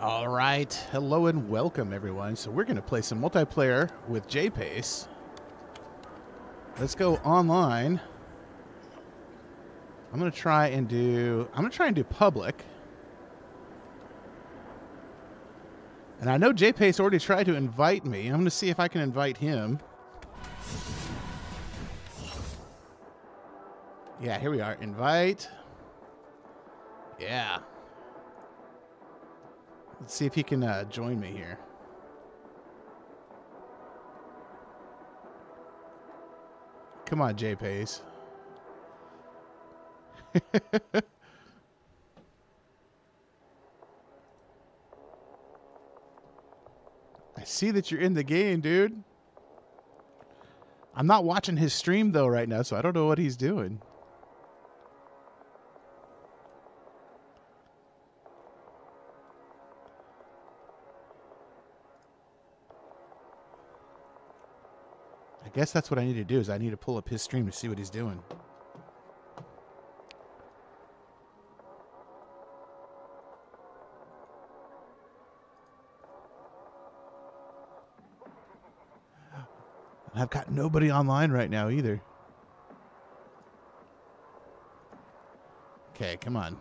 All right, hello and welcome everyone. So we're gonna play some multiplayer with J-Pace. Let's go online. I'm gonna try and do public. And I know J-Pace already tried to invite me. I'm gonna see if I can invite him. Yeah, here we are, invite. Yeah. Let's see if he can join me here. Come on, J-Pace. I see that you're in the game, dude. I'm not watching his stream, though, right now, so I don't know what he's doing. I guess that's what I need to do, is I need to pull up his stream to see what he's doing. I've got nobody online right now either. Okay, come on.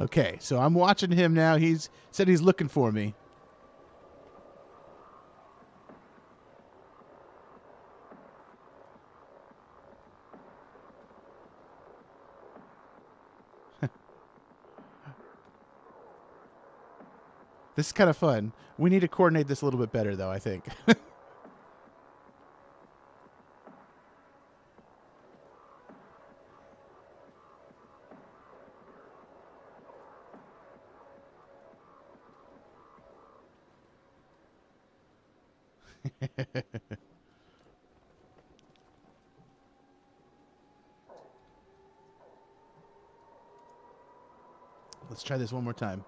Okay, so I'm watching him now. He's said he's looking for me. This is kind of fun. We need to coordinate this a little bit better, though, I think. Let's try this one more time.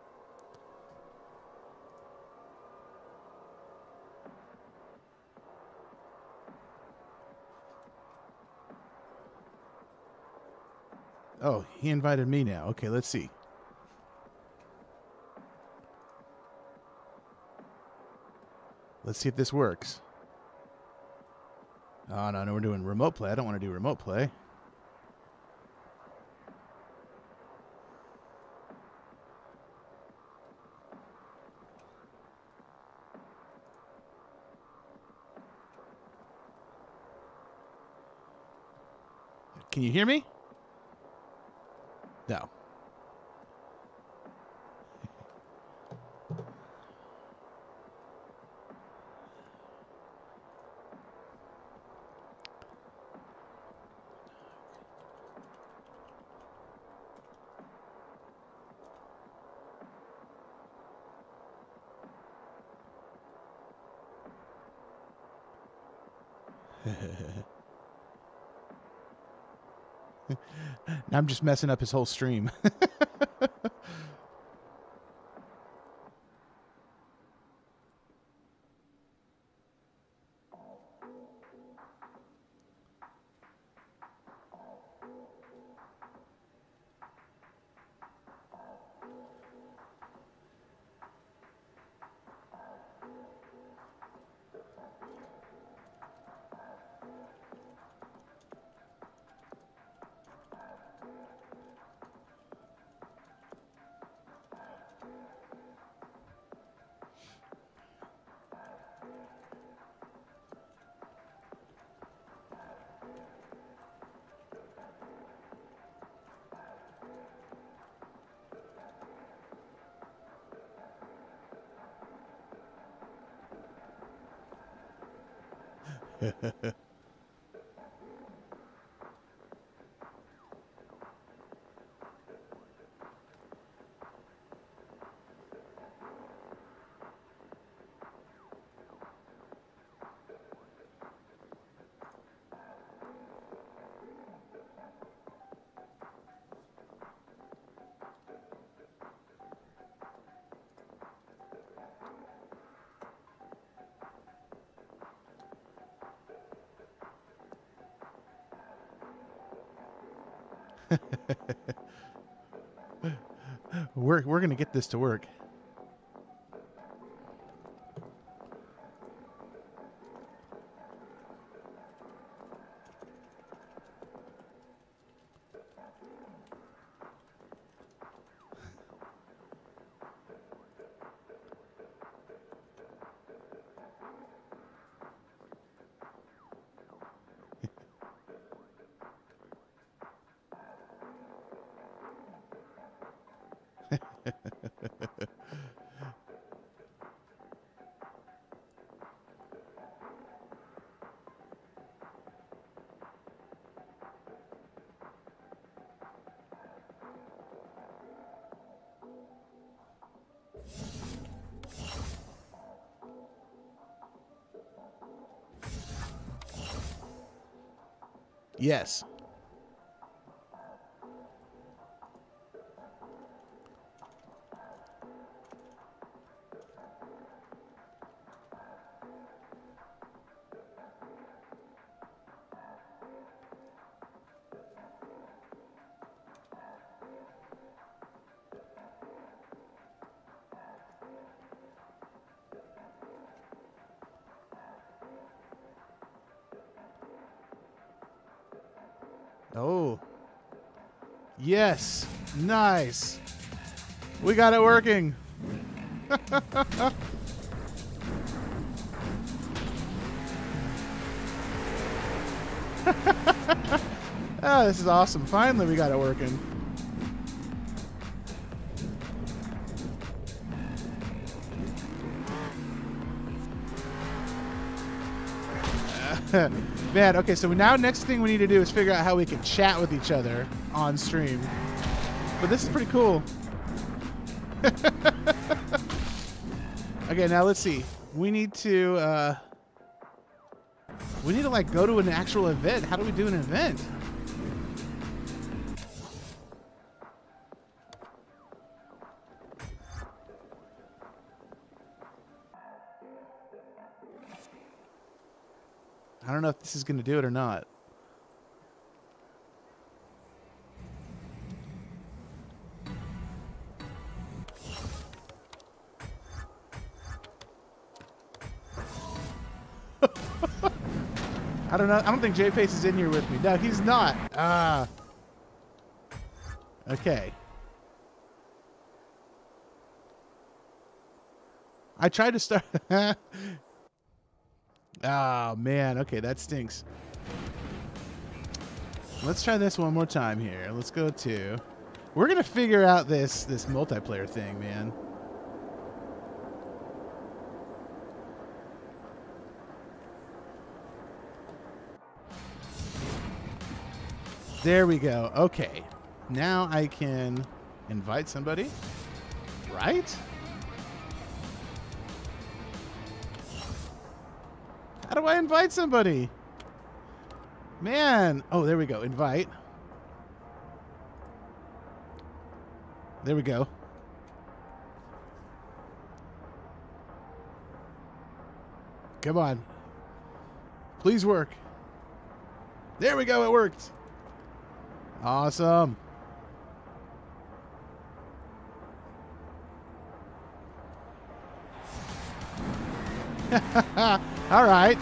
Oh, he invited me now. Okay, let's see. Let's see if this works. Oh, no, we're doing remote play. I don't want to do remote play. Can you hear me? No. I'm just messing up his whole stream. We're gonna get this to work. Yes. Oh. Yes. Nice. We got it working. Oh, this is awesome. Finally, we got it working. Man, okay, so now next thing we need to do is figure out how we can chat with each other on stream. But this is pretty cool. Okay, now let's see. We need to like go to an actual event. How do we do an event? I don't know if this is going to do it or not. I don't know. I don't think J-Pace is in here with me. No, he's not. Ah. Okay. I tried to start... Oh, man. Okay, that stinks. Let's try this one more time here. Let's go to... We're going to figure out this multiplayer thing, man. There we go. Okay. Now I can invite somebody. Right? How do I invite somebody? Man. Oh, there we go. Invite. There we go. Come on. Please work. There we go. It worked. Awesome. All right.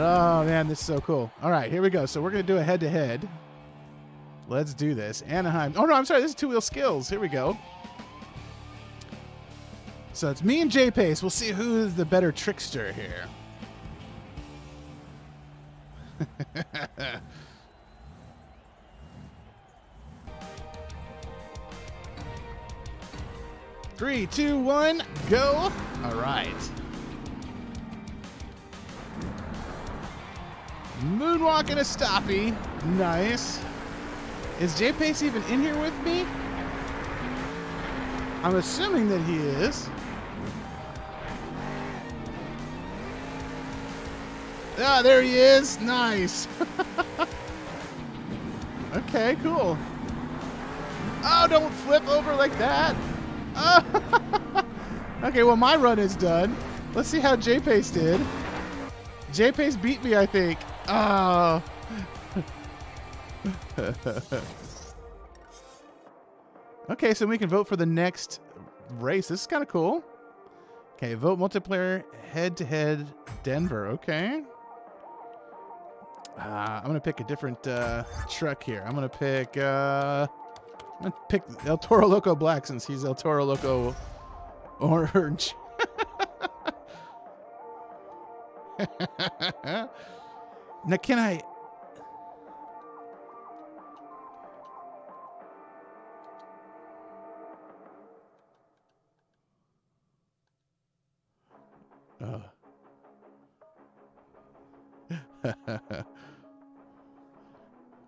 Oh, man, this is so cool. All right, here we go. So we're going to do a head-to-head. Let's do this. Anaheim. Oh, no, I'm sorry. This is two-wheel skills. Here we go. So it's me and J-Pace. We'll see who's the better trickster here. Three, two, one, go. All right. Moonwalk and a stoppie. Nice. Is J-Pace even in here with me? I'm assuming that he is. Ah, there he is. Nice. Okay, cool. Oh, don't flip over like that. Oh. Okay, well, my run is done. Let's see how J-Pace did. J-Pace beat me, I think. Oh. Okay, so we can vote for the next race. This is kind of cool. Okay, vote multiplayer head-to-head Denver. Okay. I'm going to pick a different truck here. I'm going to pick El Toro Loco Black since he's El Toro Loco Orange. Now, can I...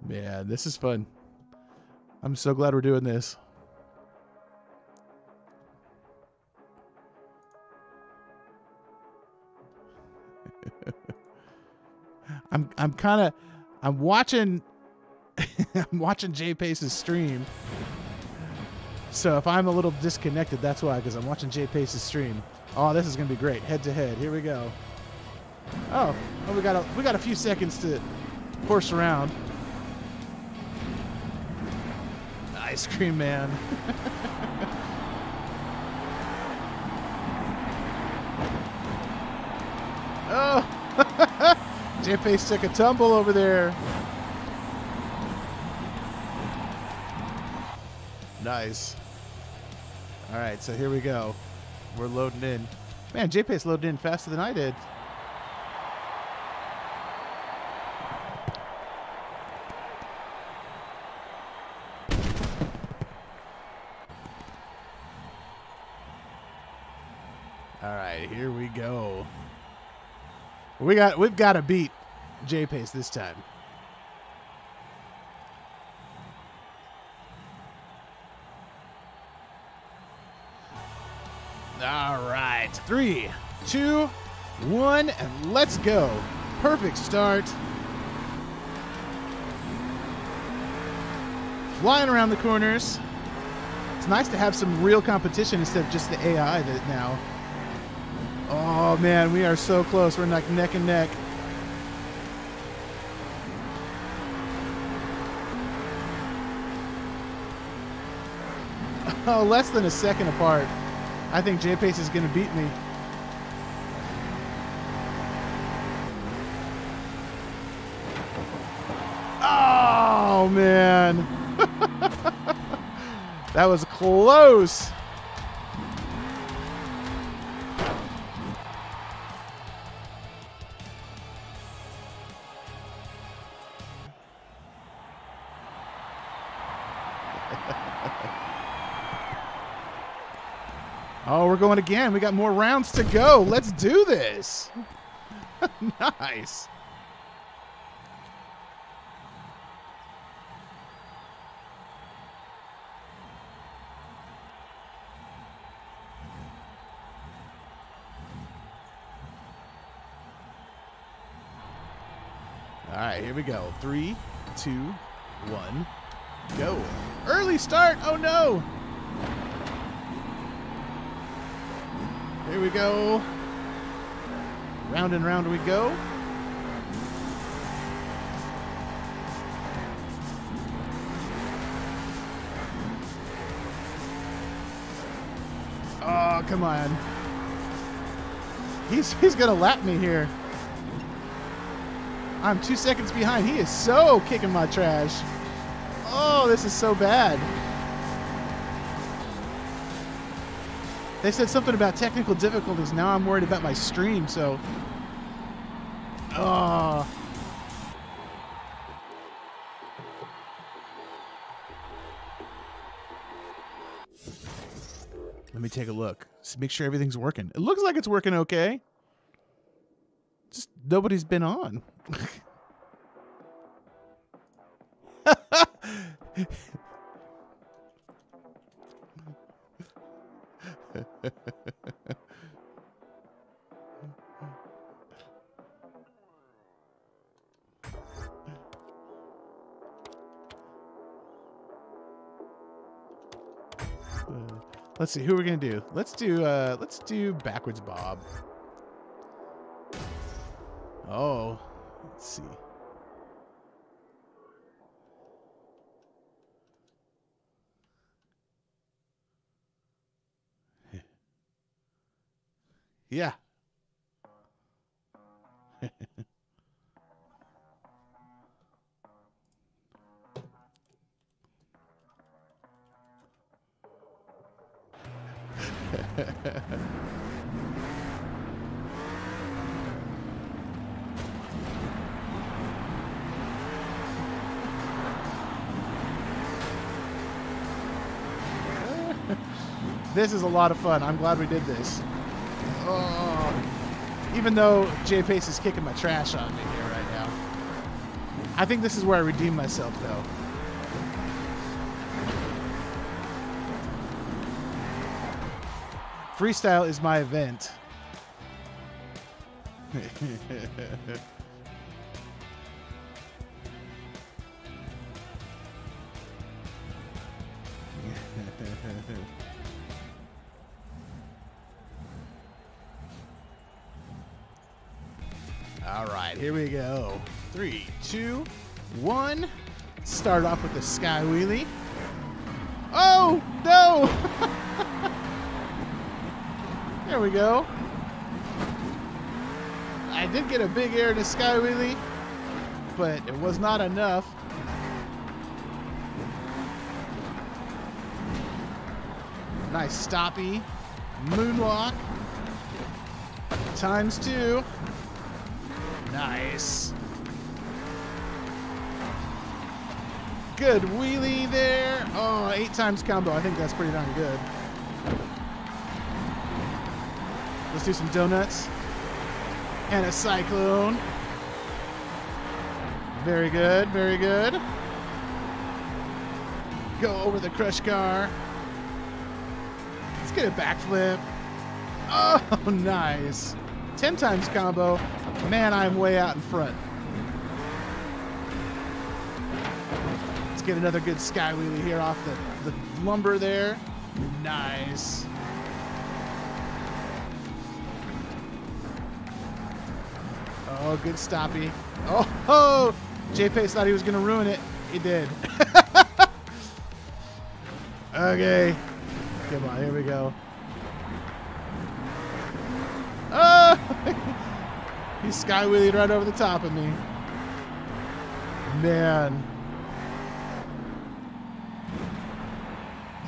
Man, this is fun. I'm so glad we're doing this. I'm watching I'm watching J-Pace's stream. So if I'm a little disconnected, that's why, because I'm watching J-Pace's stream. Oh, this is gonna be great. Head to head. Here we go. Oh, well, we got a few seconds to horse around. Ice cream man. Oh, J-Pace took a tumble over there. Nice. All right, so here we go. We're loading in. Man, J-Pace loaded in faster than I did. All right, here we go. We've got to beat J-Pace this time. All right, 3, 2, 1, and let's go. Perfect start. Flying around the corners. It's nice to have some real competition instead of just the AI that now. Oh man, we are so close. We're like neck and neck. Oh, less than a second apart. I think J-Pace is going to beat me. Oh, man. That was close. Oh, we're going again. We got more rounds to go. Let's do this. Nice. All right, here we go. 3, 2, 1, go. Early start. Oh, no. Here we go. Round and round we go. Oh, come on. He's gonna lap me here. I'm 2 seconds behind. He is so kicking my trash. Oh, this is so bad. They said something about technical difficulties. Now I'm worried about my stream, so... Oh. Let me take a look. Just make sure everything's working. It looks like it's working okay. Just nobody's been on. Let's see who we're gonna do. Let's do Backwards Bob. Oh, let's see. Yeah. This is a lot of fun. I'm glad we did this. Oh, even though J-Pace is kicking my trash on me here right now. I think this is where I redeem myself, though. Freestyle is my event. All right, here we go. 3, 2, 1. Start off with the sky wheelie. Oh, no! There we go. I did get a big air to sky wheelie, but it was not enough. Nice stoppy. Moonwalk. Times 2. Nice. Good wheelie there. Oh, 8 times combo. I think that's pretty darn good. Let's do some donuts. And a cyclone. Very good, very good. Go over the crush car. Let's get a backflip. Oh, nice. 10 times combo. Man, I'm way out in front. Let's get another good sky wheelie here off the lumber there. Nice. Oh, good stoppy. Oh, ho! J-Pace thought he was going to ruin it. He did. Okay. Come on, here we go. Oh! He skywheelied right over the top of me. Man.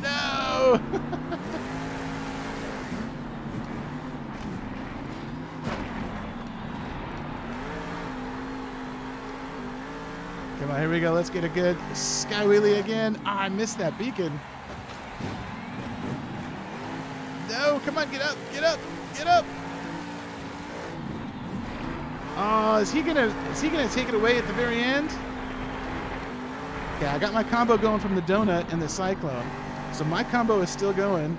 No! Come on, here we go. Let's get a good sky wheelie again. Ah, I missed that beacon. No, come on, get up, get up, get up. Oh, is he gonna take it away at the very end? Yeah, I got my combo going from the donut and the cyclone. So my combo is still going.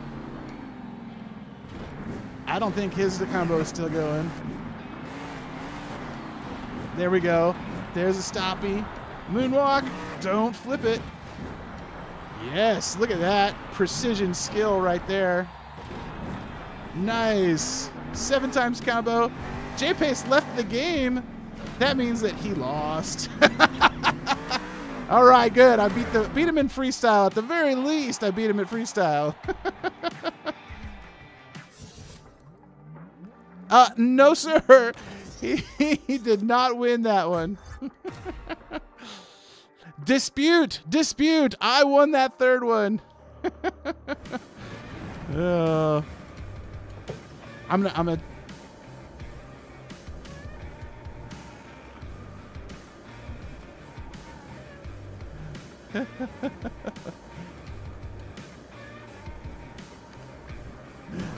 I don't think his combo is still going. There we go. There's a stoppy. Moonwalk. Don't flip it. Yes, look at that. Precision skill right there. Nice. 7 times combo. J-Pace left the game. That means that he lost. All right, good. I beat him in freestyle. At the very least, I beat him in freestyle. No, sir. He did not win that one. Dispute. I won that third one. I'm gonna.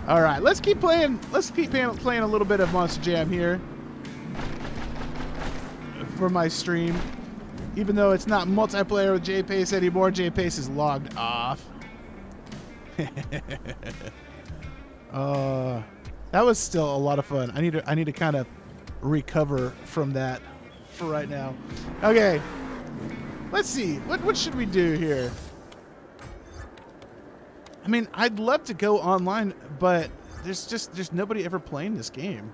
All right, let's keep playing. Let's keep playing a little bit of Monster Jam here. For my stream, even though it's not multiplayer with J-Pace anymore, J-Pace is logged off. That was still a lot of fun. I need to kind of recover from that for right now. Okay, let's see. What should we do here? I mean, I'd love to go online, but there's nobody ever playing this game.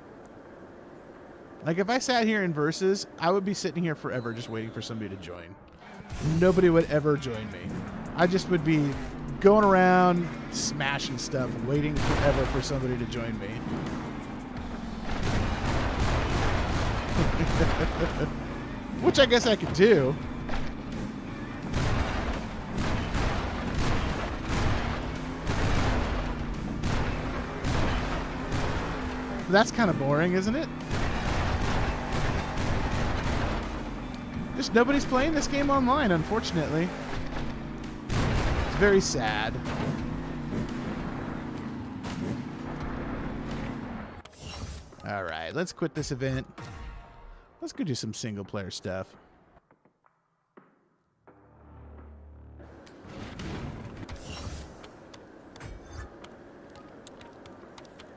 Like, if I sat here in Versus, I would be sitting here forever just waiting for somebody to join. Nobody would ever join me. I just would be going around smashing stuff, waiting forever for somebody to join me. Which I guess I could do. That's kind of boring, isn't it? Just nobody's playing this game online, unfortunately. It's very sad. All right, let's quit this event. Let's go do some single player stuff.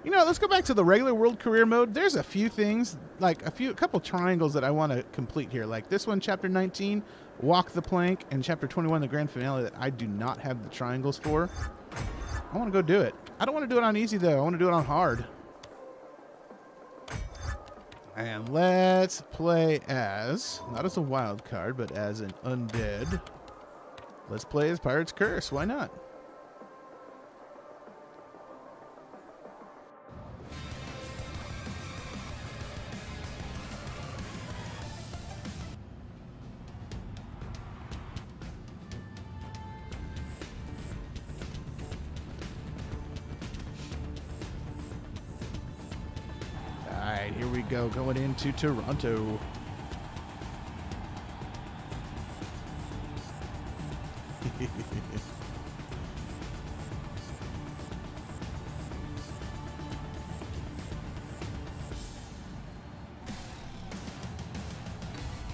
You know, let's go back to the regular world career mode. There's a few things, like a couple triangles that I want to complete here. Like this one, Chapter 19, Walk the Plank, and Chapter 21, the Grand Finale, that I do not have the triangles for. I want to go do it. I don't want to do it on easy, though. I want to do it on hard. And let's play as, not as a wild card, but as an undead. Let's play as Pirate's Curse. Why not? Going into Toronto.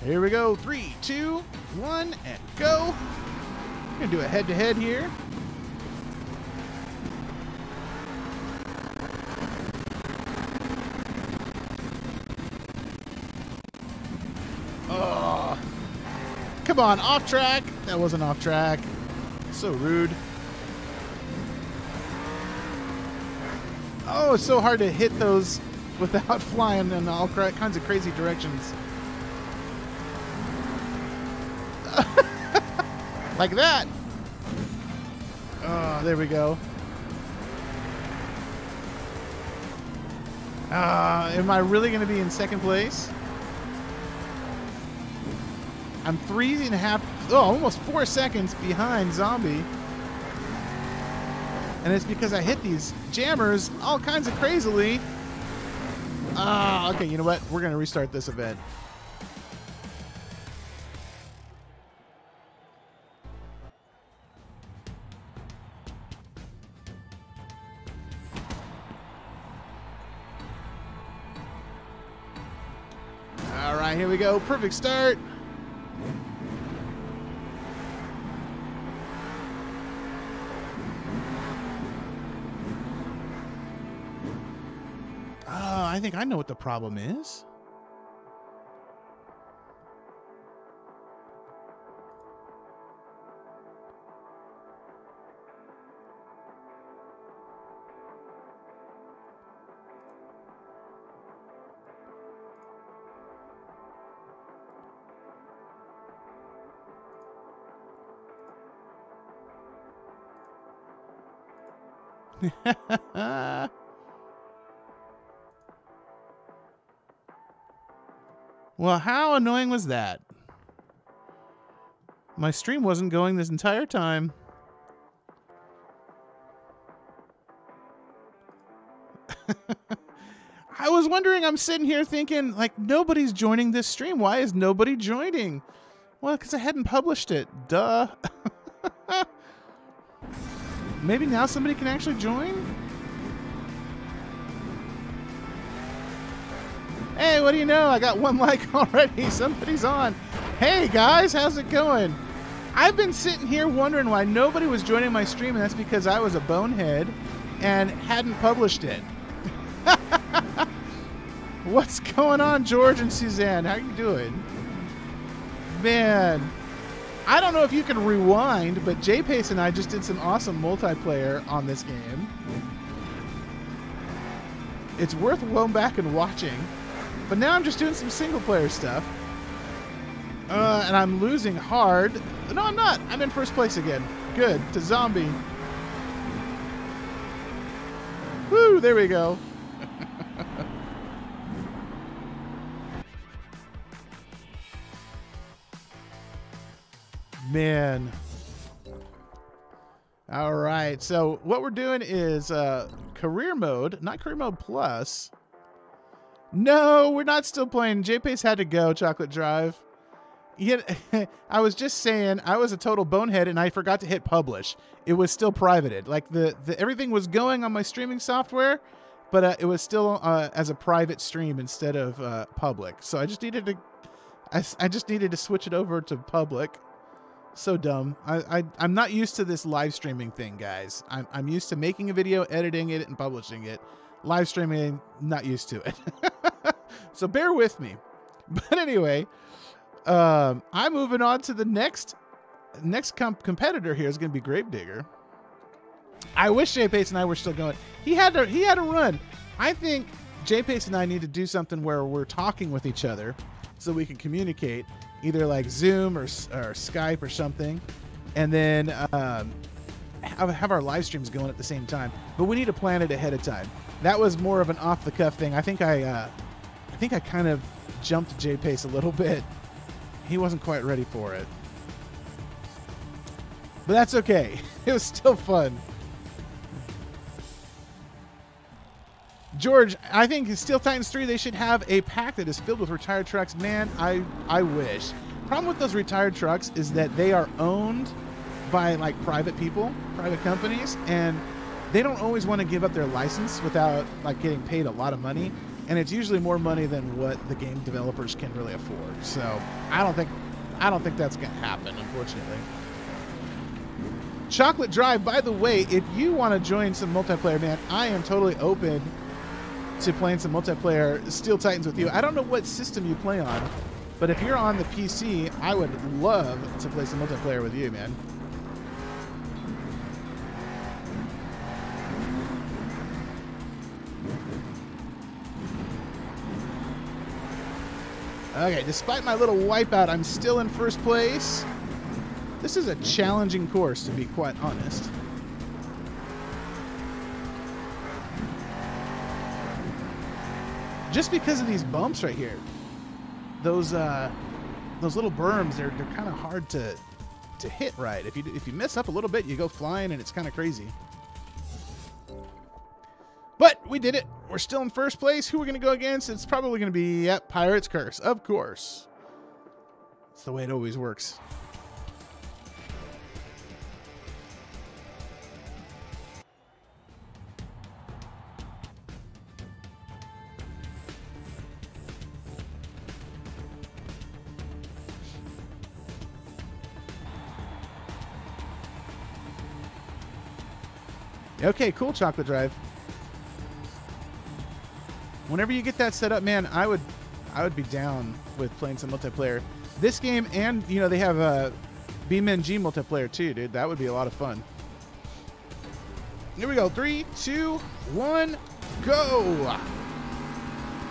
Here we go. 3, 2, 1, and go. We're gonna do a head-to-head here. Come on, off track. That wasn't off track. So rude. Oh, it's so hard to hit those without flying in all kinds of crazy directions. Like that. Oh, there we go. Am I really going to be in second place? I'm 3.5, oh, almost 4 seconds behind Zombie. And it's because I hit these jammers all kinds of crazily. Ah, okay, you know what? We're going to restart this event. All right, here we go. Perfect start. I think I know what the problem is. Well, how annoying was that? My stream wasn't going this entire time. I was wondering, I'm sitting here thinking, like, nobody's joining this stream. Why is nobody joining? Well, because I hadn't published it. Duh. Maybe now somebody can actually join? Hey, what do you know? I got 1 like already. Somebody's on. Hey, guys, how's it going? I've been sitting here wondering why nobody was joining my stream, and that's because I was a bonehead and hadn't published it. What's going on, George and Suzanne? How you doing? Man, I don't know if you can rewind, but J-Pace and I just did some awesome multiplayer on this game. It's worth going back and watching. But now I'm just doing some single player stuff. And I'm losing hard. No, I'm not. I'm in first place again. Good. To Zombie. Woo, there we go. Man. All right. So what we're doing is career mode, not career mode plus. No, we're not still playing. J-Pace had to go, Chocolate Drive. I was just saying I was a total bonehead and I forgot to hit publish. It was still privated. Like the everything was going on my streaming software, but it was still as a private stream instead of public. So I just needed to switch it over to public. So dumb. I'm not used to this live streaming thing, guys. I'm used to making a video, editing it, and publishing it. Live streaming, not used to it. So bear with me. But anyway, I'm moving on to the next competitor here is going to be Gravedigger. I wish J-Pace and I were still going. He had a run. I think J-Pace and I need to do something where we're talking with each other so we can communicate, either like Zoom or Skype or something, and then have our live streams going at the same time. But we need to plan it ahead of time. That was more of an off-the-cuff thing. I think I kind of jumped J-Pace a little bit. He wasn't quite ready for it. But that's okay. It was still fun. George, I think in Steel Titans 3, they should have a pack that is filled with retired trucks. Man, I wish. Problem with those retired trucks is that they are owned by like private people, private companies, and they don't always want to give up their license without like getting paid a lot of money, and it's usually more money than what the game developers can really afford. So I don't think that's gonna happen, unfortunately. Chocolate Drive, by the way, if you want to join some multiplayer, man, I am totally open to playing some multiplayer Steel Titans with you. I don't know what system you play on, but if you're on the PC, I would love to play some multiplayer with you, man. Okay, despite my little wipeout, I'm still in first place. This is a challenging course, to be quite honest. Just because of these bumps right here, those little berms, they're kind of hard to hit right. If you mess up a little bit, you go flying, and it's kind of crazy. But we did it. We're still in first place. Who we're gonna go against? It's probably gonna be Pirate's Curse, of course. It's the way it always works. Okay, cool, Chocolate Drive. Whenever you get that set up, man, I would be down with playing some multiplayer. This game, and you know they have a BeamNG multiplayer too, dude. That would be a lot of fun. Here we go. 3, 2, 1, go!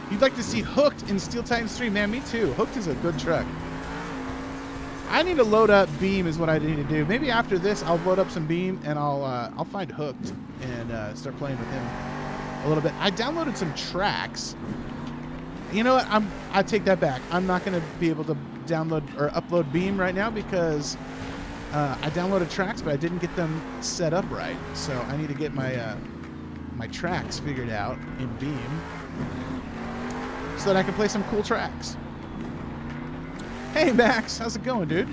You'd like to see Hooked in Steel Titans 3, man? Me too. Hooked is a good truck. I need to load up Beam is what I need to do. Maybe after this, I'll load up some Beam and I'll find Hooked and start playing with him a little bit. I downloaded some tracks. You know what? I take that back. I'm not going to be able to download or upload Beam right now because I downloaded tracks, but I didn't get them set up right. So I need to get my my tracks figured out in Beam so that I can play some cool tracks. Hey, Max. How's it going, dude?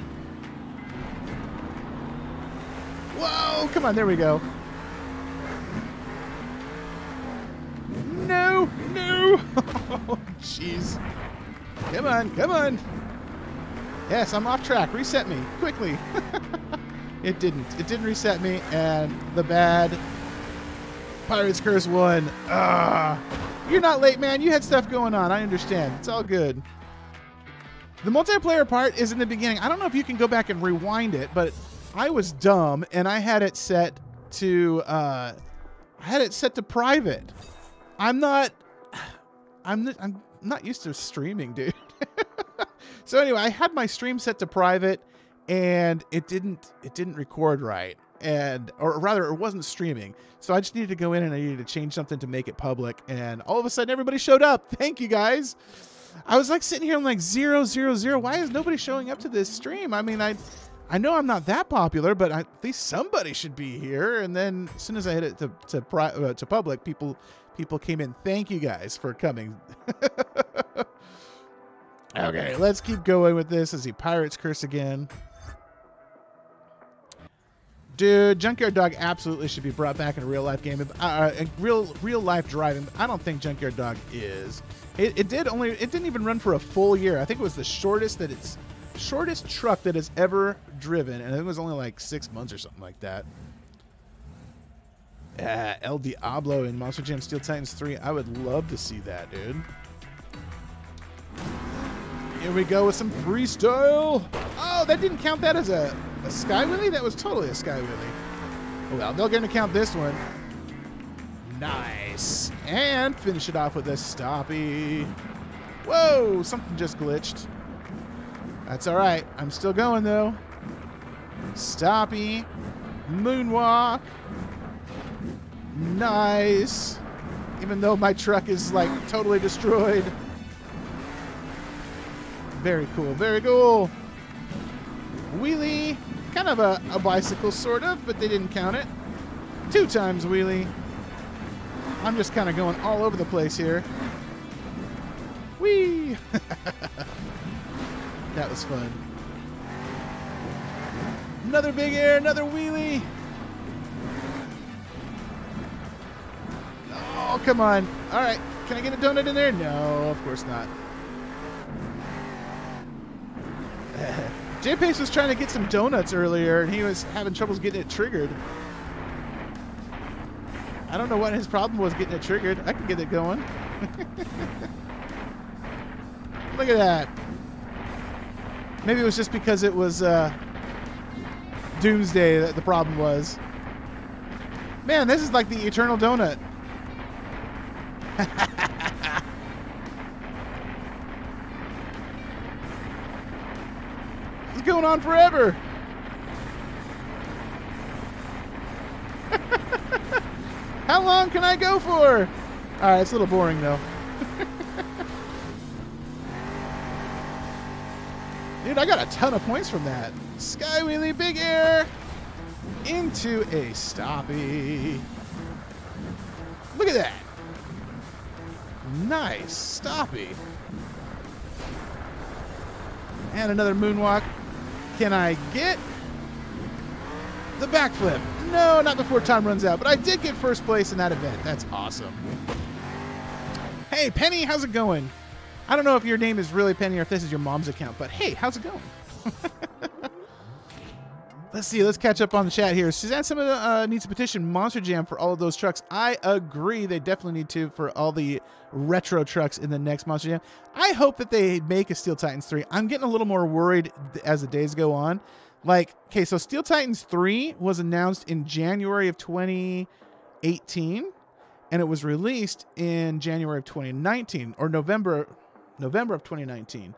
Whoa! Come on. There we go. No! No! Oh, jeez. Come on. Come on. Yes, I'm off track. Reset me. Quickly. It didn't. It didn't reset me, and the bad Pirate's Curse won. You're not late, man. You had stuff going on. I understand. It's all good. The multiplayer part is in the beginning. I don't know if you can go back and rewind it, but I was dumb and I had it set to private. I'm not used to streaming, dude. So anyway, I had my stream set to private and it didn't record right. And or rather it wasn't streaming. So I just needed to go in and I needed to change something to make it public, and all of a sudden everybody showed up. Thank you guys. I was like sitting here, I'm like 0, 0, 0. Why is nobody showing up to this stream? I mean, I know I'm not that popular, but at least somebody should be here. And then as soon as I hit it to public, people came in. Thank you guys for coming. Okay, let's keep going with this. Is he Pirate's Curse again? Dude, Junkyard Dog absolutely should be brought back in a real life game, real life driving. I don't think Junkyard Dog is. It didn't even run for a full year. I think it was the shortest truck that it's ever driven, and it was only like 6 months or something like that. El Diablo in Monster Jam Steel Titans 3. I would love to see that, dude. Here we go with some freestyle. Oh, that didn't count that as a Sky Wheelie? That was totally a Sky Wheelie. Well, they're going to count this one. Nice. And finish it off with a stoppie. Whoa, something just glitched. That's all right. I'm still going, though. Stoppie. Moonwalk. Nice. Even though my truck is, like, totally destroyed. Very cool. Very cool. Wheelie. Kind of a bicycle, sort of, but they didn't count it. 2 times wheelie. I'm just kind of going all over the place here. Whee! That was fun. Another big air, another wheelie. Oh, come on. All right. Can I get a donut in there? No, of course not. J-Pace was trying to get some donuts earlier, and he was having troubles getting it triggered. I don't know what his problem was getting it triggered. I can get it going. Look at that. Maybe it was just because it was Doomsday that the problem was. Man, this is like the eternal donut. It's going on forever. How long can I go for? All right, it's a little boring though. Dude, I got a ton of points from that. Sky Wheelie, big air, into a stoppie. Look at that. Nice stoppie. And another moonwalk. Can I get the backflip? No, not before time runs out, but I did get first place in that event. That's awesome. Hey, Penny, how's it going? I don't know if your name is really Penny or if this is your mom's account, but hey, how's it going? Let's see. Let's catch up on the chat here. Suzanne, someone needs to petition Monster Jam for all of those trucks. I agree. They definitely need to for all the retro trucks in the next Monster Jam. I hope that they make a Steel Titans 3. I'm getting a little more worried as the days go on. Like, okay, so Steel Titans 3 was announced in January of 2018, and it was released in January of 2019 or November of 2019.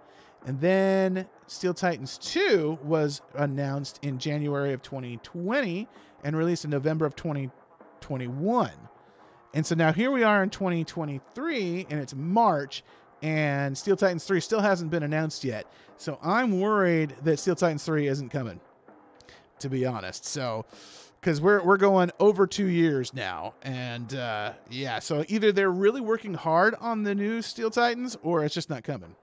And then Steel Titans 2 was announced in January of 2020 and released in November of 2021. And so now here we are in 2023 and it's March and Steel Titans 3 still hasn't been announced yet. So I'm worried that Steel Titans 3 isn't coming, to be honest. So, because we're going over 2 years now. And yeah, so either they're really working hard on the new Steel Titans or it's just not coming.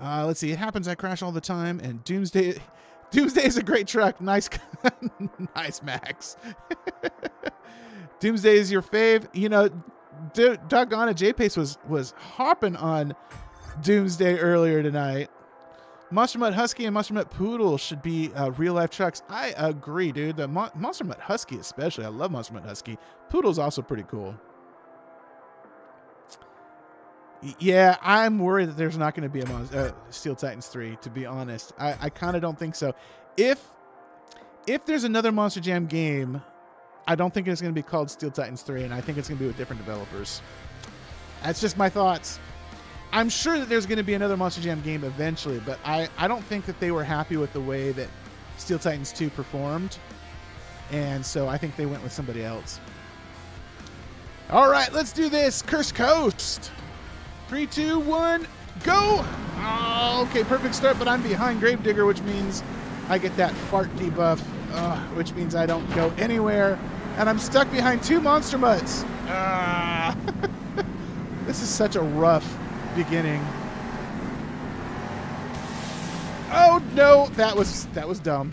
Let's see. It happens. I crash all the time. And Doomsday is a great truck. Nice. Nice, Max. Doomsday is your fave. You know, doggone it. J-Pace was hopping on Doomsday earlier tonight. Monster Mutt Husky and Monster Mutt Poodle should be real life trucks. I agree, dude. The Monster Mutt Husky especially. I love Monster Mutt Husky. Poodle's also pretty cool. Yeah, I'm worried that there's not going to be a Steel Titans 3, to be honest. I kind of don't think so. If there's another Monster Jam game, I don't think it's going to be called Steel Titans 3, and I think it's going to be with different developers. That's just my thoughts. I'm sure that there's going to be another Monster Jam game eventually, but I don't think that they were happy with the way that Steel Titans 2 performed, and so I think they went with somebody else. All right, let's do this. Curse Coast. 3, 2, 1, go! Oh, okay, perfect start, but I'm behind Gravedigger, which means I get that fart debuff, which means I don't go anywhere, and I'm stuck behind 2 Monster Mutts. This is such a rough beginning. Oh no, that was dumb.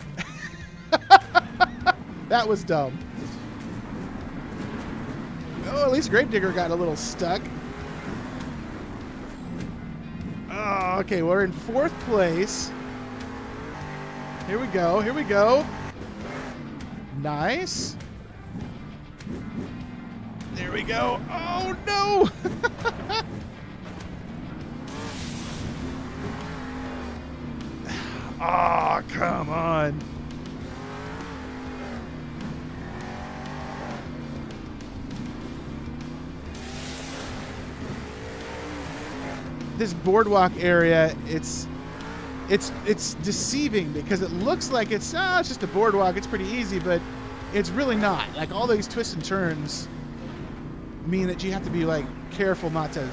That was dumb. Oh, at least Gravedigger got a little stuck. Oh, okay, we're in 4th place. Here we go, here we go. Nice. There we go. Oh, no. Oh, come on. This boardwalk area, it's deceiving because it looks like it's just a boardwalk, it's pretty easy, but it's really not. Like, all these twists and turns mean that you have to be like careful not to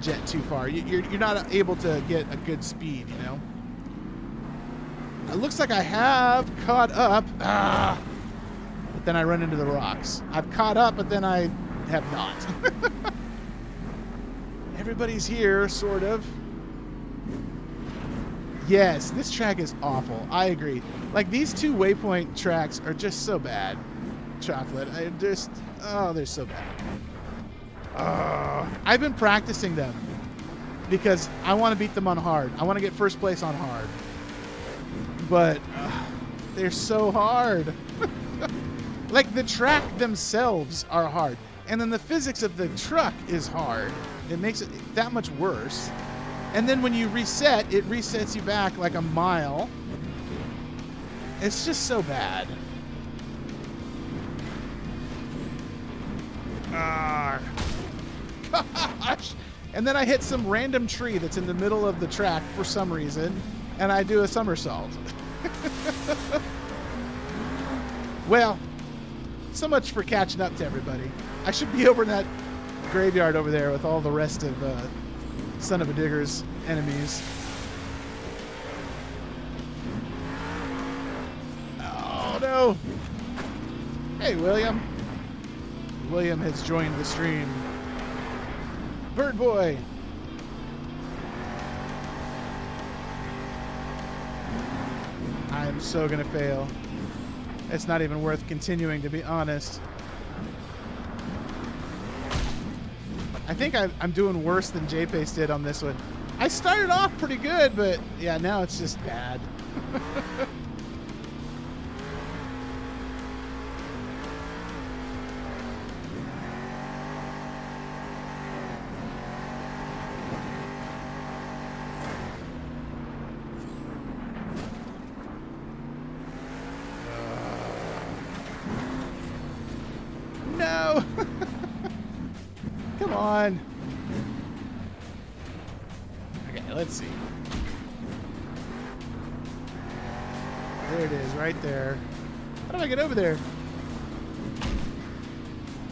jet too far. You're not able to get a good speed, you know. It looks like I have caught up, but then I run into the rocks. I've caught up, but then I have not. Everybody's here, sort of. Yes, this track is awful. I agree. Like, these 2 waypoint tracks are just so bad. Chocolate. They're so bad. I've been practicing them because I want to beat them on hard. I want to get first place on hard. But they're so hard. Like, the track themselves are hard. And then the physics of the truck is hard. It makes it that much worse. And then when you reset, it resets you back like a mile. It's just so bad. And then I hit some random tree that's in the middle of the track for some reason, and I do a somersault. Well, so much for catching up to everybody. I should be over in that graveyard over there with all the rest of Son of a Digger's enemies. Oh no! Hey, William. William has joined the stream. Bird Boy. I'm so gonna fail. It's not even worth continuing, to be honest. I think I'm doing worse than J-Pace did on this one. I started off pretty good, but yeah, now it's just bad. No! Come on. Okay, let's see. There it is, right there. How do I get over there?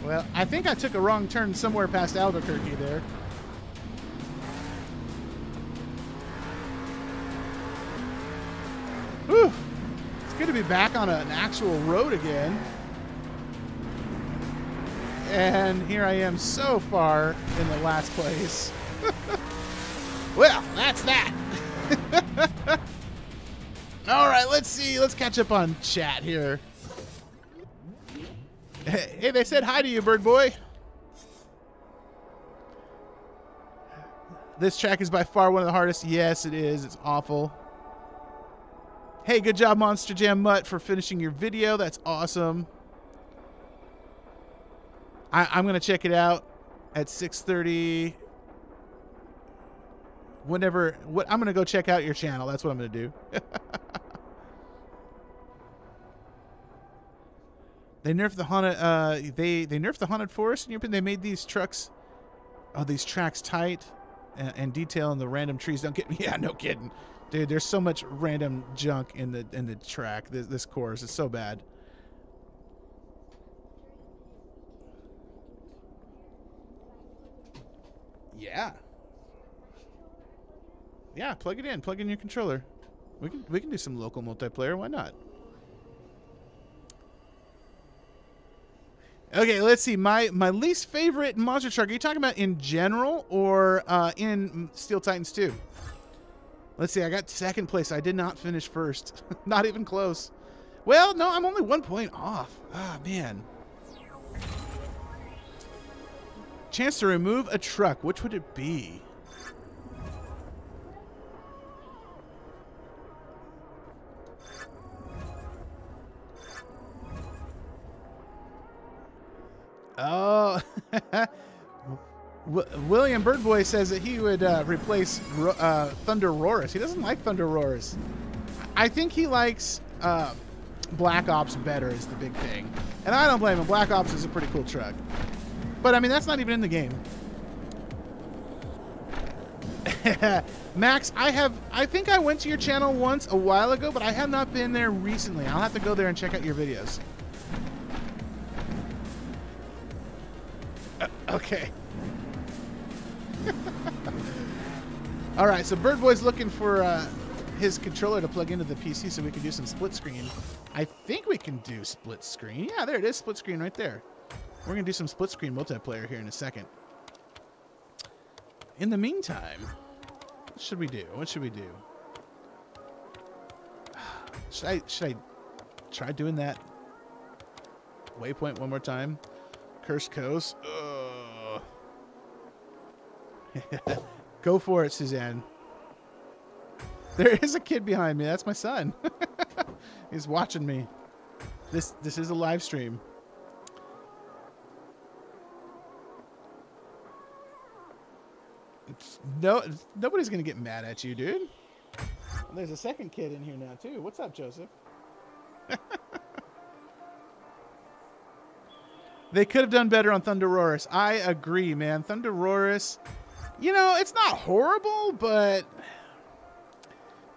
Well, I think I took a wrong turn somewhere past Albuquerque there. Whew! It's good to be back on an actual road again. And here I am so far in the last place. Well, that's that. All right, let's see. Let's catch up on chat here. Hey, they said hi to you, Bird Boy. This track is by far one of the hardest. Yes, it is. It's awful. Hey, good job, Monster Jam Mutt, for finishing your video. That's awesome. I'm going to check it out at 6:30. I'm going to go check out your channel. That's what I'm going to do. They nerfed the haunted. They nerfed the haunted forest in your opinion. They made these tracks tight, and detail, and the random trees don't get me. Yeah, no kidding, dude. There's so much random junk in the track. This course is so bad. Yeah. Yeah, plug it in. Plug in your controller. We can do some local multiplayer. Why not? Okay, let's see. My least favorite monster truck. Are you talking about in general or in Steel Titans 2? Let's see. I got second place. I did not finish first. Not even close. Well, no, I'm only 1 point off. Ah, man. Chance to remove a truck. Which would it be? Oh, William Birdboy says that he would replace Thunder Roars. He doesn't like Thunder Roars. I think he likes Black Ops better is the big thing. And I don't blame him. Black Ops is a pretty cool truck. But, I mean, that's not even in the game. Max, I think I went to your channel once a while ago, but I have not been there recently. I'll have to go there and check out your videos. Okay. All right, so Birdboy's looking for his controller to plug into the PC so we can do some split screen. I think we can do split screen. Yeah, there it is, split screen right there. We're going to do some split screen multiplayer here in a second. In the meantime, what should we do? What should we do? Should I try doing that waypoint one more time? Curse Coast. Go for it, Suzanne. There is a kid behind me. That's my son. He's watching me. This is a live stream. Nobody's gonna get mad at you, dude. There's a second kid in here now too. What's up, Joseph? They could have done better on Thunder Roars. I agree, man. Thunder Roars, you know, it's not horrible, but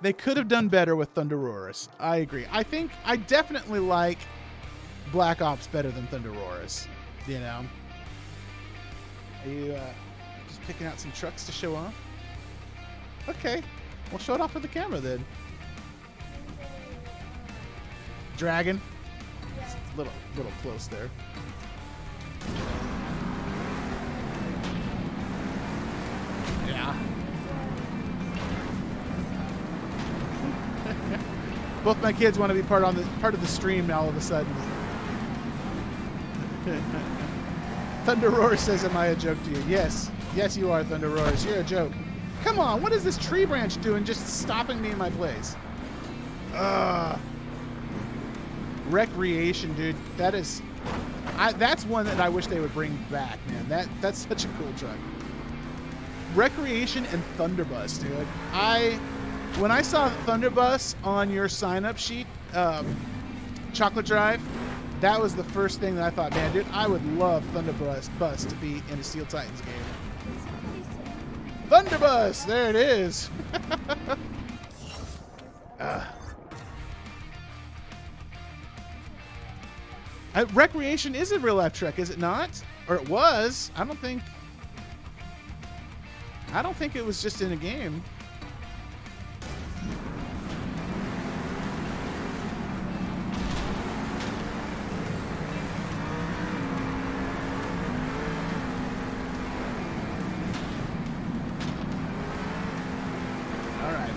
they could have done better with Thunder Roars. I agree. I definitely like Black Ops better than Thunder Roars. You know? Are you just picking out some trucks to show off? Okay. We'll show it off with the camera then. Dragon. It's a little close there. Yeah. Both my kids want to be part of the stream now all of a sudden. Thunder Roars says, am I a joke to you? Yes. Yes, you are, Thunder Roars. You're a joke. Come on, what is this tree branch doing just stopping me in my place? Ugh. Recreation, dude. That is... that's one that I wish they would bring back, man. That's such a cool truck. Recreation and Thunderbus, dude. When I saw Thunderbus on your sign-up sheet, Chocolate Drive, that was the first thing that I thought, man, dude, I would love Thunderbus to be in a Steel Titans game. Thunderbus, there it is. Recreation is a real-life truck, is it not? Or it was. I don't think it was just in a game. All right,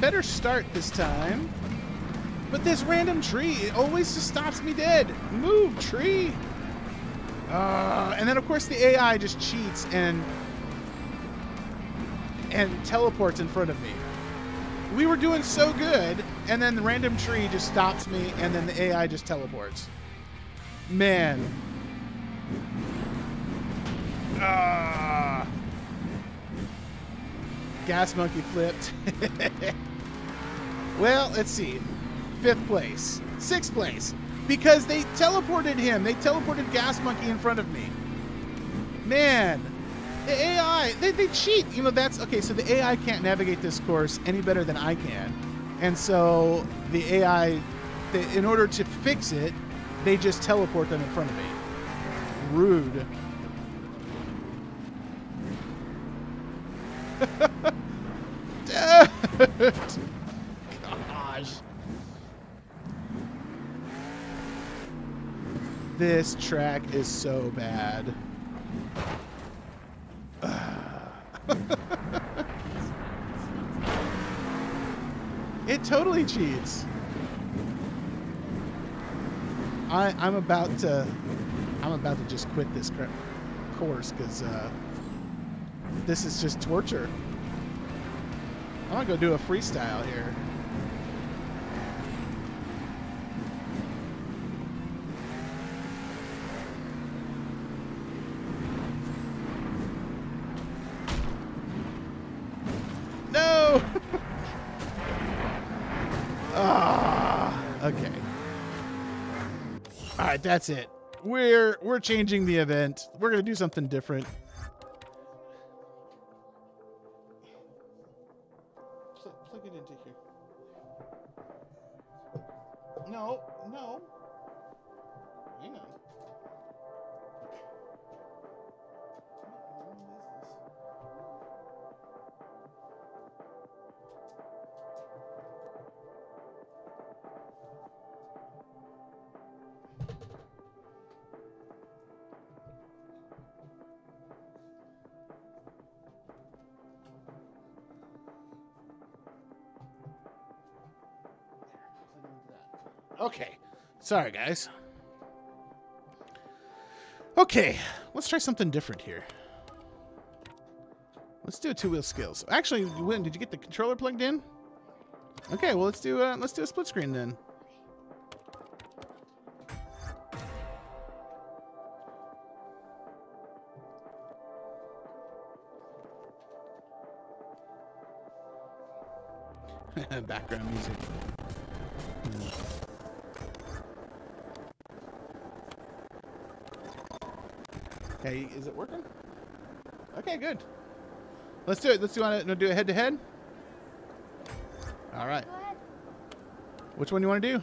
better start this time. But this random tree, it always just stops me dead. Move, tree. And then, of course, the AI just cheats and teleports in front of me. We were doing so good, and then the random tree just stops me, and then the AI just teleports. Man. Gas Monkey flipped. Well, let's see. 5th place. 6th place. Because they teleported him. They teleported Gas Monkey in front of me. Man. The AI. They cheat. You know, that's... Okay, so the AI can't navigate this course any better than I can. And so the AI... in order to fix it, they just teleport them in front of me. Rude. Dude. Gosh. This track is so bad. It totally cheats. I'm about to just quit this course because this is just torture. I'm gonna go do a freestyle here. No. Ah. Okay. All right, that's it. We're changing the event. We're gonna do something different. Plug it into here. No, no. Hang on. Okay, sorry guys. Okay, let's try something different here. Let's do a two-wheel skills. Actually, Wynn, did you get the controller plugged in? Okay, well let's do a split screen then. Background music. Hey, is it working? Okay, good. Let's do it. Let's do a head-to-head. All right. Which one do you want to do?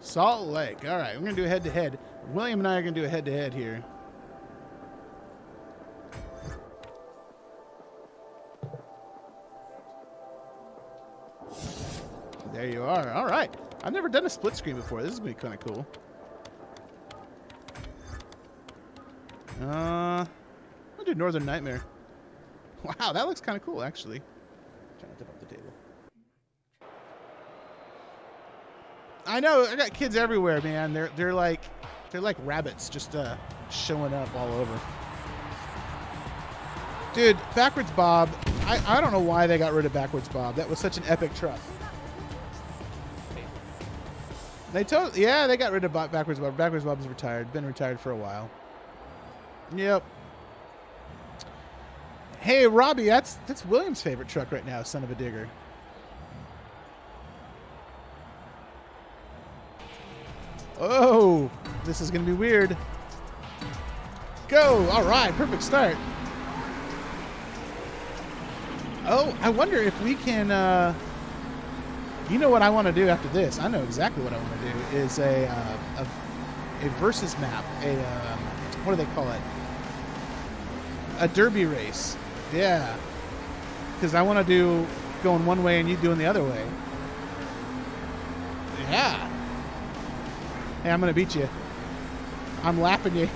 Salt Lake. All right, we're going to do a head-to-head. William and I are going to do a head-to-head here. There you are. All right. I've never done a split screen before. This is going to be kind of cool. I'll do Northern Nightmare. Wow, that looks kind of cool, actually. Trying to tip up the table. I know, I got kids everywhere, man. They're like rabbits, just showing up all over. Dude, Backwards Bob. I don't know why they got rid of Backwards Bob. That was such an epic truck. They got rid of Backwards Bob. Backwards Bob's retired. Been retired for a while. Yep. Hey, Robbie, that's William's favorite truck right now, son of a digger. Oh, this is going to be weird. Go. All right. Perfect start. Oh, I wonder if we can, you know what I want to do after this? I know exactly what I want to do is a versus map, what do they call it? A derby race. Yeah. Because I want to do going one way and you doing the other way. Yeah. Hey, I'm going to beat you. I'm lapping you.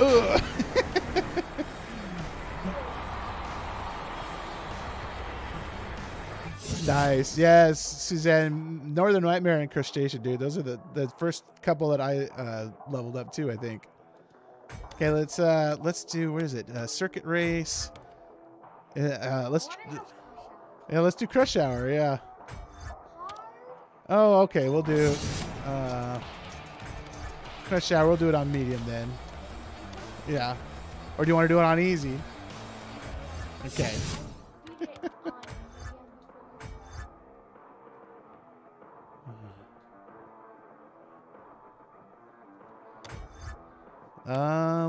Ugh. Nice. Yes, Suzanne. Northern Nightmare and Crustacean, dude. Those are the first couple that I leveled up to, I think. Okay, let's do, where is it? Circuit race. Let's do Crush Hour, yeah. Oh, okay. We'll do Crush Shower. We'll do it on medium then. Yeah. Or do you want to do it on easy? Okay.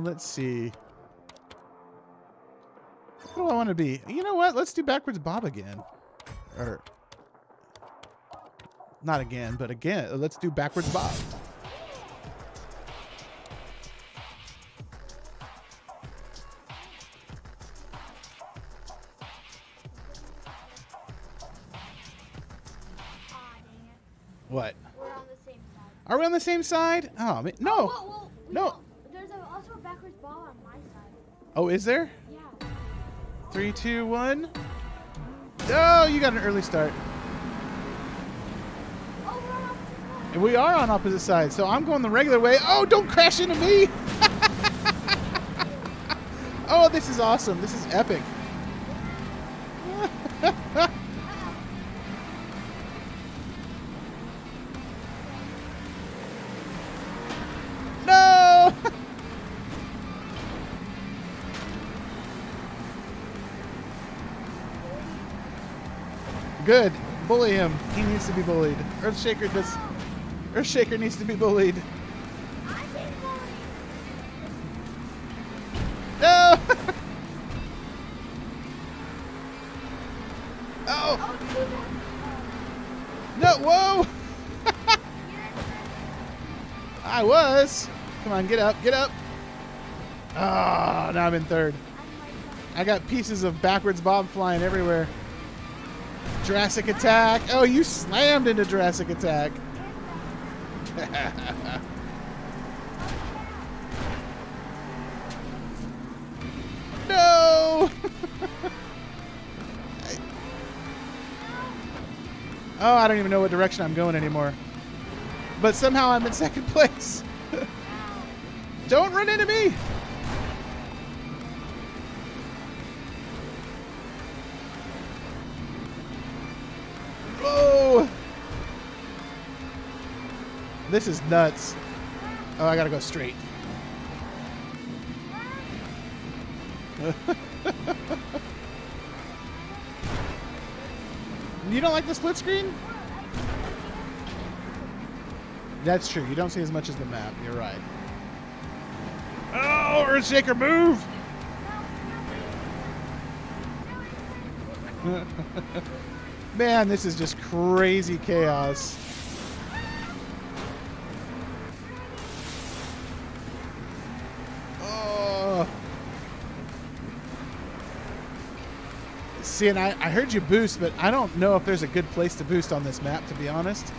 Let's see. What do I want to be? You know what? Let's do Backwards Bob again. Or not again, but again. Let's do Backwards Bob. What? We're on the same side. Are we on the same side? Oh, man. No. Oh, well, no. There's also a backwards ball on my side. Oh, is there? Yeah. 3, 2, 1. Oh, you got an early start. Oh, we're on opposite sides. We are on opposite sides, so I'm going the regular way. Oh, don't crash into me. Oh, this is awesome. This is epic. Good. Bully him. He needs to be bullied. Earthshaker does. Earthshaker needs to be bullied. No! Oh! No! Whoa! I was. Come on, get up, get up. Ah, oh, now I'm in third. I got pieces of Backwards Bob flying everywhere. Jurassic Attack. Oh, you slammed into Jurassic Attack. No. Oh, I don't even know what direction I'm going anymore. But somehow I'm in second place. Don't run into me. This is nuts. Oh, I gotta go straight. You don't like the split screen? That's true. You don't see as much as the map. You're right. Oh, Earthshaker, move! Man, this is just crazy chaos. See, and I heard you boost, but I don't know if there's a good place to boost on this map, to be honest.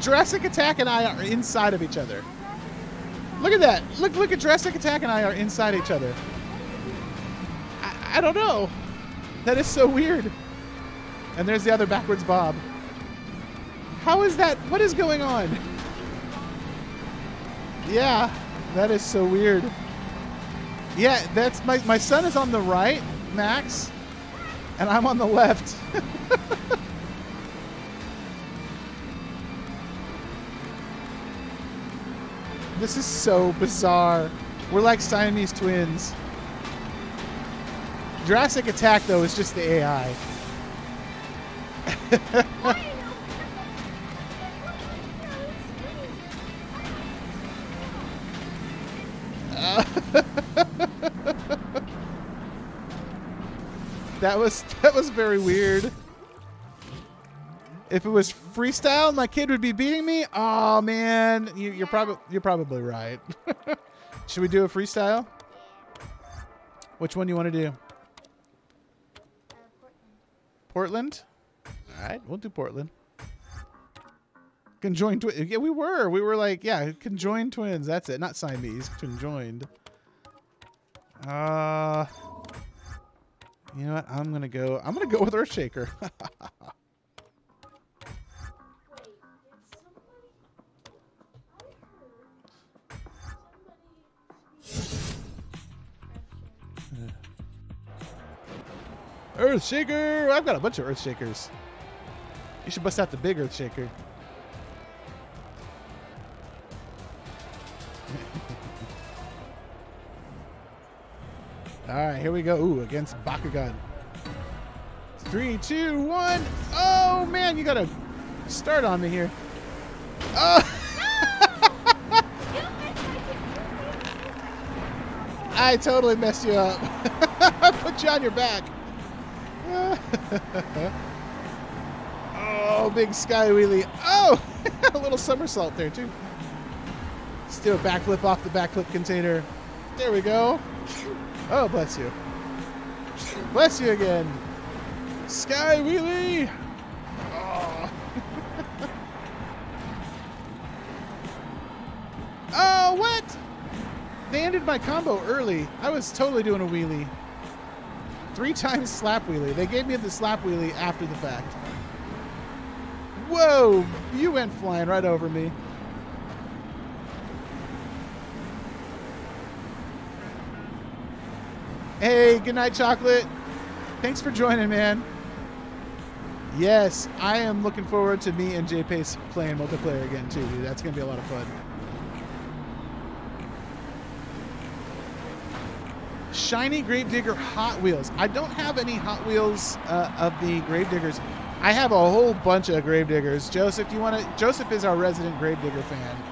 Jurassic Attack and I are inside of each other. Look at that. Look at Jurassic Attack and I are inside each other. I don't know. That is so weird. And there's the other Backwards Bob. How is that? What is going on? Yeah. That is so weird. Yeah, that's my son is on the right, Max, and I'm on the left. This is so bizarre. We're like Siamese twins. Jurassic Attack, though, is just the AI. That was very weird. If it was freestyle, my kid would be beating me. Oh man, you're probably right. Should we do a freestyle? Which one do you want to do? Portland. All right, we'll do Portland. Conjoined twins. Yeah, we were like, yeah, conjoined twins. That's it. Not Siamese. Conjoined. You know what? I'm gonna go with Earthshaker. Earthshaker! I've got a bunch of Earthshakers. You should bust out the big Earthshaker. Alright, here we go. Ooh, against Bakugan. 3, 2, 1. Oh, man, you got to start on me here. Oh! I totally messed you up. I put you on your back. Oh, big sky wheelie. Oh, a little somersault there, too. Let's do a backflip off the backflip container. There we go. Oh, bless you. Bless you again. Sky wheelie. Oh, oh what? They ended my combo early. I was totally doing a wheelie. 3 times slap wheelie. They gave me the slap wheelie after the fact. Whoa! You went flying right over me. Hey, good night, Chocolate. Thanks for joining, man. Yes, I am looking forward to me and J-Pace playing multiplayer again, too, dude. That's going to be a lot of fun. Shiny Gravedigger Hot Wheels. I don't have any Hot Wheels of the Gravediggers. I have a whole bunch of Gravediggers. Joseph, do you want to? Joseph is our resident Gravedigger fan.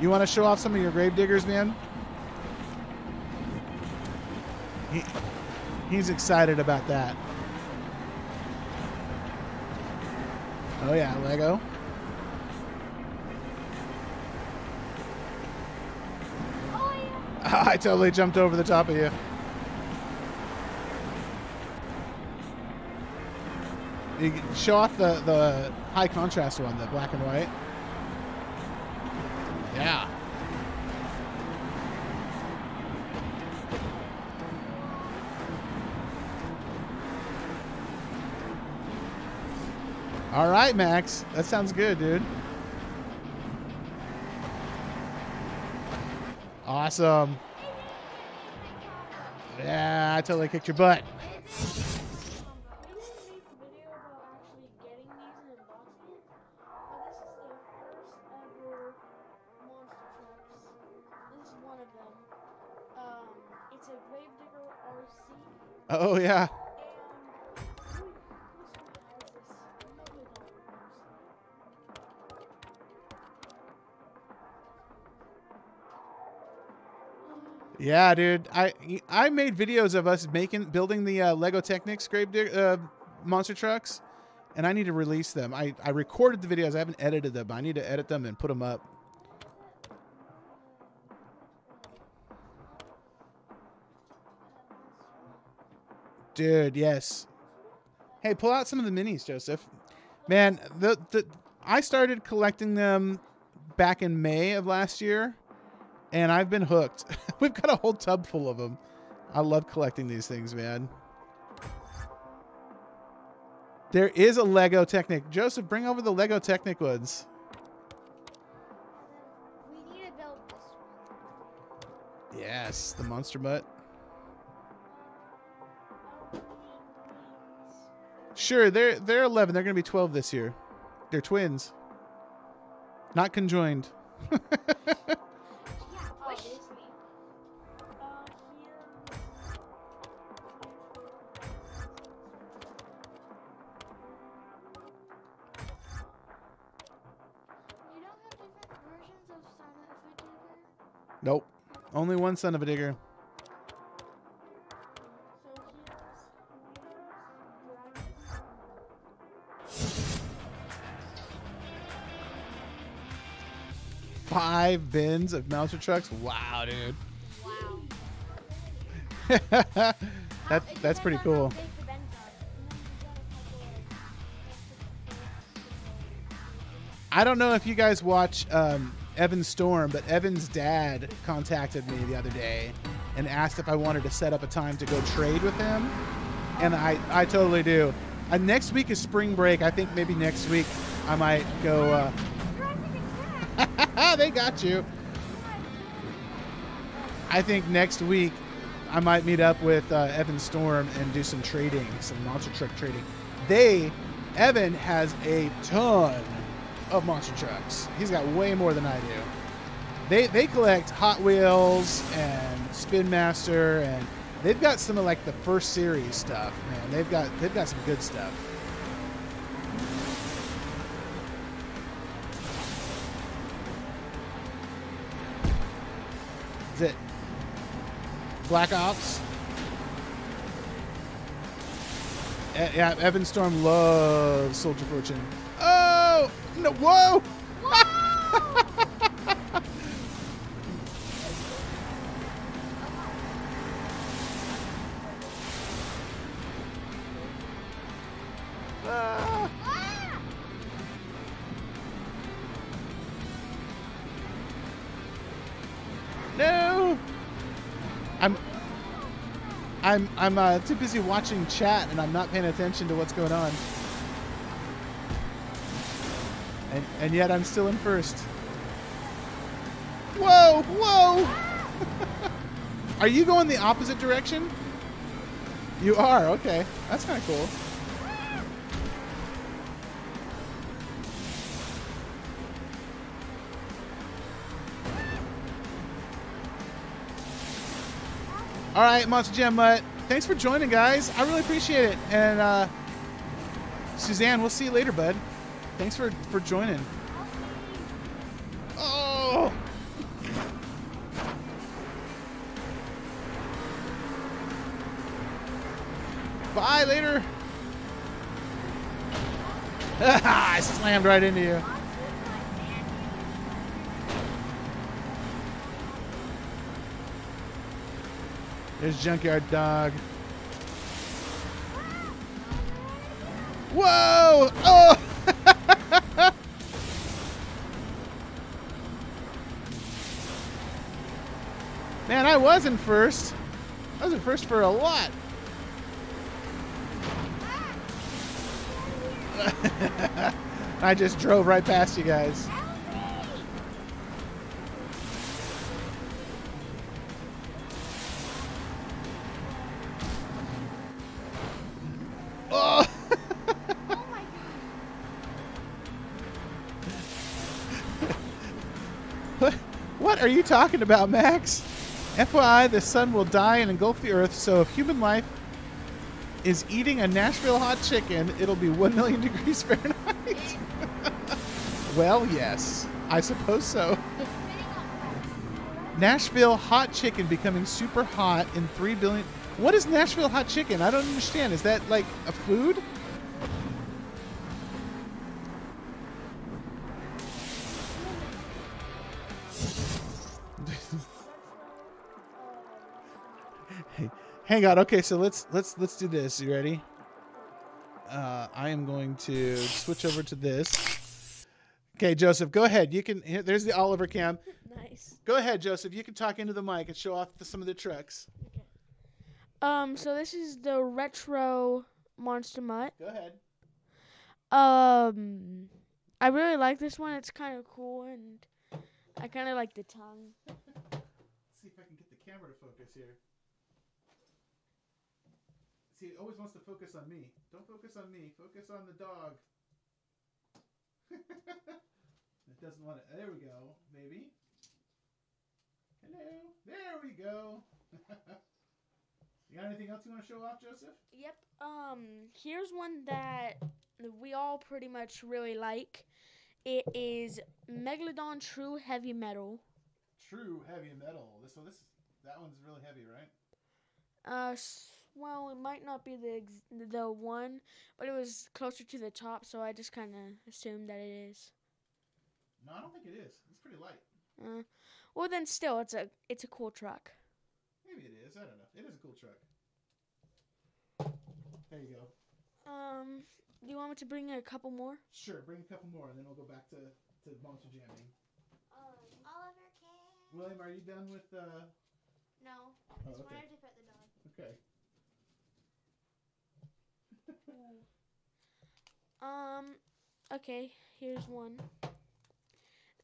You want to show off some of your Gravediggers, man? He's excited about that. Oh yeah, Lego. Oh, yeah. I totally jumped over the top of you. You can show off the high contrast one, the black and white. Yeah. All right, Max. That sounds good, dude. Awesome. Yeah, I totally kicked your butt. Oh, yeah. Yeah, dude. I made videos of us building the Lego Technics monster trucks, and I need to release them. I recorded the videos. I haven't edited them. I need to edit them and put them up. Dude, yes. Hey, pull out some of the minis, Joseph. Man, I started collecting them back in May of last year. And I've been hooked. We've got a whole tub full of them. I love collecting these things, man. There is a Lego Technic. Joseph, bring over the Lego Technic ones. We need to build this one. Yes, the Monster Mutt. Sure, they're 11. They're going to be 12 this year. They're twins. Not conjoined. Nope. Only one son of a digger. Five bins of monster trucks? Wow, dude. Wow. that's pretty cool. I don't know if you guys watch... Evan Storm, but Evan's dad contacted me the other day and asked if I wanted to set up a time to go trade with him, and I totally do. Next week is spring break. I think maybe next week I might go. They got you. I think next week I might meet up with Evan Storm and do some trading, some monster truck trading. Evan has a ton of monster trucks. He's got way more than I do. They collect Hot Wheels and Spin Master, and they've got some of like the first series stuff, man. They've got some good stuff. Is it Black Ops? Yeah, Evan Storm loves Soldier Fortune. Oh no! Whoa! Whoa! I'm too busy watching chat, and I'm not paying attention to what's going on. And yet I'm still in first. Whoa, whoa! Are you going the opposite direction? You are, okay. That's kind of cool. All right, Monster Jam Mutt. Thanks for joining, guys. I really appreciate it. And Suzanne, we'll see you later, bud. Thanks for joining. Oh! Bye, later. I slammed right into you. There's Junkyard Dog. Whoa! Oh! Man, I was in first. I was in first for a lot. I just drove right past you guys. Are you talking about, Max? FYI, the sun will die and engulf the earth, so if human life is eating a Nashville hot chicken, it'll be 1 million degrees Fahrenheit. Well, yes, I suppose so. Nashville hot chicken becoming super hot in 3 billion... What is Nashville hot chicken? I don't understand. Is that, like, a food? Hang on. Okay, so let's do this. You ready? I am going to switch over to this. Okay, Joseph, go ahead. You can. There's the Oliver cam. Nice. Go ahead, Joseph. You can talk into the mic and show off some of the trucks. Okay. So this is the retro Monster Mutt. Go ahead. I really like this one. It's kind of cool, and I kind of like the tongue. Let's see if I can get the camera to focus here. See, it always wants to focus on me. Don't focus on me. Focus on the dog. It doesn't want to. There we go, baby. Hello. There we go. You got anything else you want to show off, Joseph? Yep. Here's one that we all pretty much really like. It is Megalodon True Heavy Metal. True Heavy Metal. That one's really heavy, right? Well, it might not be the one, but it was closer to the top, so I just kind of assumed that it is. No, I don't think it is. It's pretty light. Well, then still, it's a cool truck. Maybe it is. I don't know. It is a cool truck. There you go. Do you want me to bring a couple more? Sure, bring a couple more, and then we'll go back to monster jamming. Oliver King. William, are you done with No. I just wanted to put the dog. Okay. Okay, here's one.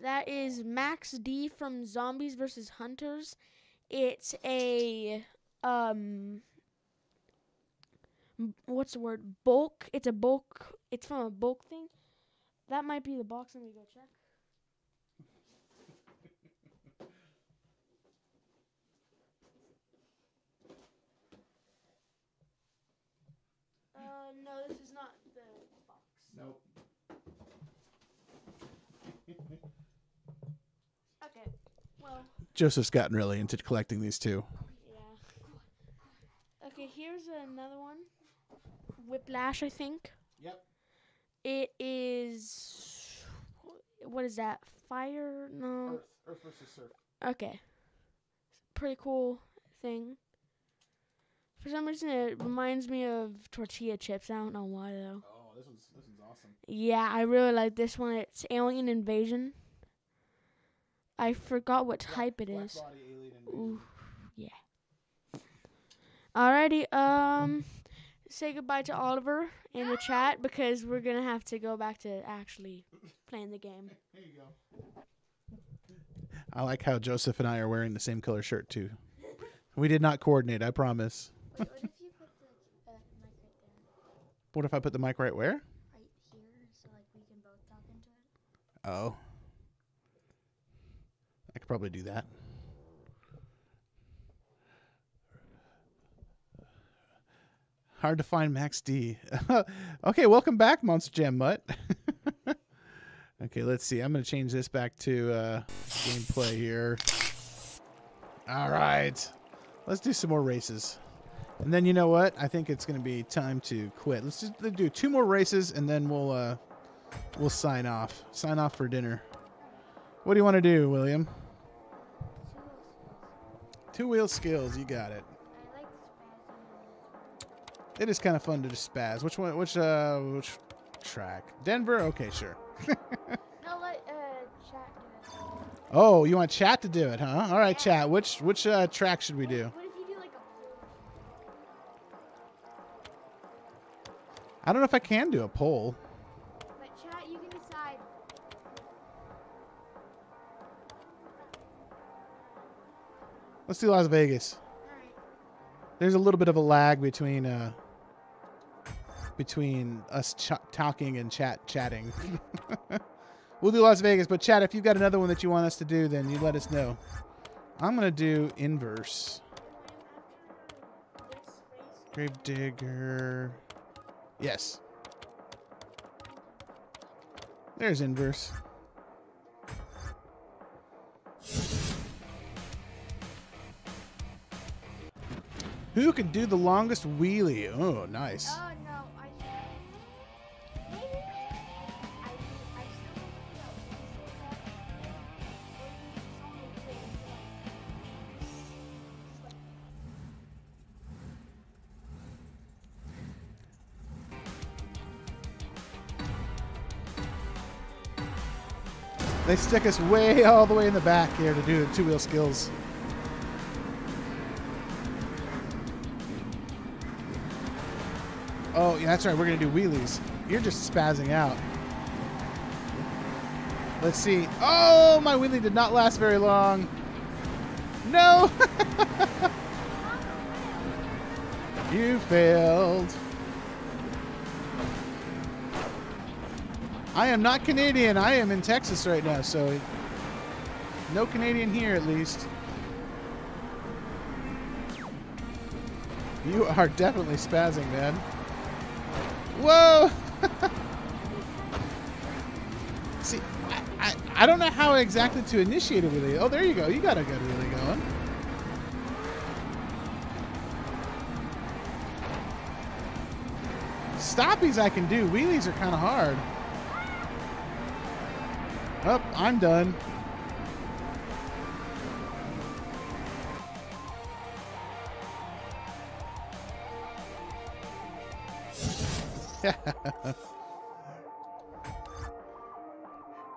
That is Max D from Zombies vs. Hunters. It's a what's the word? Bulk. It's a bulk. It's from a bulk thing. That might be the box. Let me go check. No, this is not the box. Nope. Okay, well. Joseph's gotten really into collecting these two. Yeah. Okay, here's another one. Whiplash, I think. Yep. It is... What is that? Fire? No. Earth versus Surf. Okay. Pretty cool thing. For some reason, it reminds me of tortilla chips. I don't know why, though. Oh, this one's awesome. Yeah, I really like this one. It's Alien Invasion. I forgot what type it is. Black body, Alien Invasion. Ooh, yeah. Alrighty, say goodbye to Oliver in the chat because we're going to have to go back to actually playing the game. There you go. I like how Joseph and I are wearing the same color shirt, too. We did not coordinate, I promise. Wait, what if you put the mic right there? What if I put the mic right where? Right here, so like we can both talk into it. Oh. I could probably do that. Hard to find Max D. Okay, welcome back, Monster Jam Mutt. Okay, let's see. I'm going to change this back to gameplay here. All right. Let's do some more races. And then you know what? I think it's going to be time to quit. Let's just do two more races, and then we'll sign off. Sign off for dinner. What do you want to do, William? Two-wheel skills. You got it. I like spazzing. It is kind of fun to just spazz. Which one? Which track? Denver? Okay, sure. No, let chat do it. Oh, you want chat to do it, huh? All right, yeah. Chat. Which track should we do? I don't know if I can do a poll. But chat, you can decide. Let's do Las Vegas. All right. There's a little bit of a lag between us talking and chatting. We'll do Las Vegas, but chat, if you've got another one that you want us to do, then you let us know. I'm gonna do inverse. Gravedigger. Yes. There's inverse. Who can do the longest wheelie? Oh, nice. Oh, no. They stick us way all the way in the back here to do the two-wheel skills. Oh, yeah, that's right. We're going to do wheelies. You're just spazzing out. Let's see. Oh, my wheelie did not last very long. No! You failed. I am not Canadian. I am in Texas right now, so no Canadian here at least. You are definitely spazzing, man. Whoa! See, I don't know how exactly to initiate a wheelie. Oh, there you go. You got a good wheelie going. Stoppies I can do. Wheelies are kind of hard. Oh, I'm done.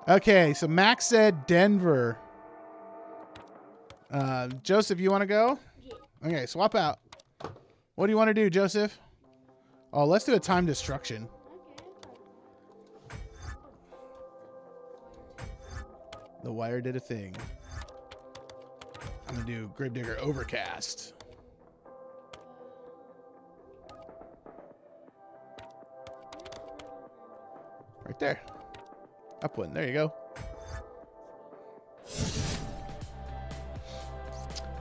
Okay, so Max said Denver. Joseph, you want to go? Yeah. Okay, swap out. What do you want to do, Joseph? Oh, let's do a time destruction. The wire did a thing. I'm gonna do Gravedigger Overcast. Right there. Up one. There you go.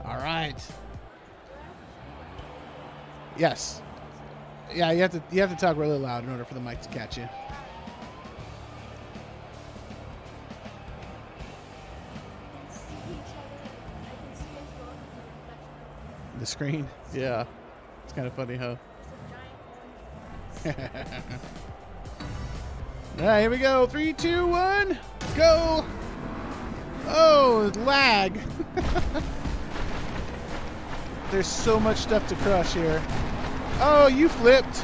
All right. Yes. Yeah, you have to talk really loud in order for the mic to catch you. The screen? Yeah. It's kind of funny, huh? All right, here we go. 3, 2, 1, go. Oh, lag. There's so much stuff to crush here. Oh, you flipped.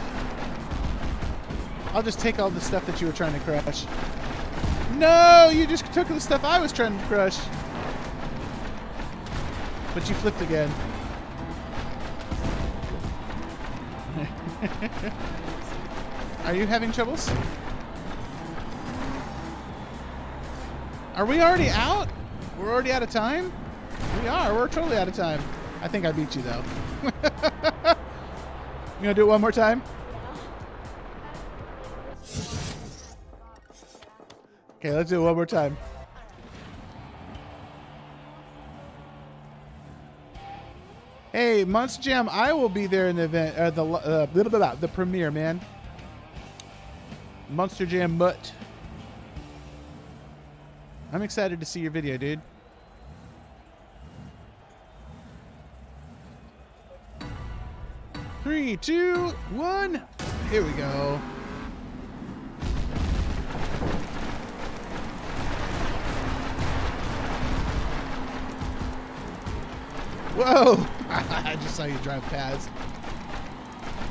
I'll just take all the stuff that you were trying to crush. No, you just took the stuff I was trying to crush. But you flipped again. Are you having troubles? Are we already out? We're already out of time? We are. We're totally out of time. I think I beat you, though. You gonna do it one more time? Okay, let's do it one more time. Hey, Monster Jam, I will be there in the event, the premiere, man. Monster Jam Mutt. I'm excited to see your video, dude. Three, two, one. Here we go. Whoa. I just saw you drive past.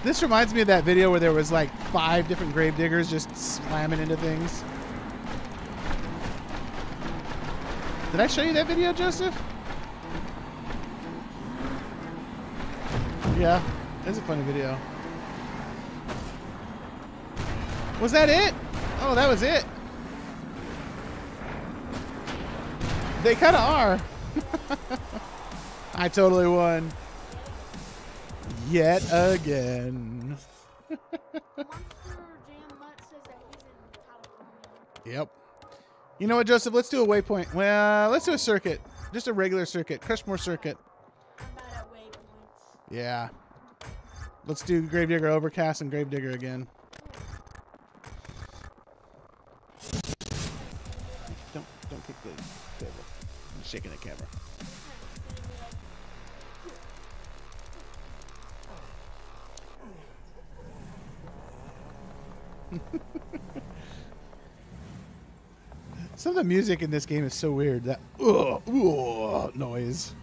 This reminds me of that video where there was like 5 different Gravediggers just slamming into things. Did I show you that video, Joseph? Yeah, it's a funny video. Was that it? Oh, that was it. They kind of are. I totally won. Yet again. Yep. You know what, Joseph? Let's do a waypoint. Well, let's do a circuit. Just a regular circuit. Crushmore circuit. I'm bad at waypoints. Yeah. Let's do Gravedigger Overcast and Gravedigger again. Don't kick the table. I'm shaking the camera. Some of the music in this game is so weird. That noise.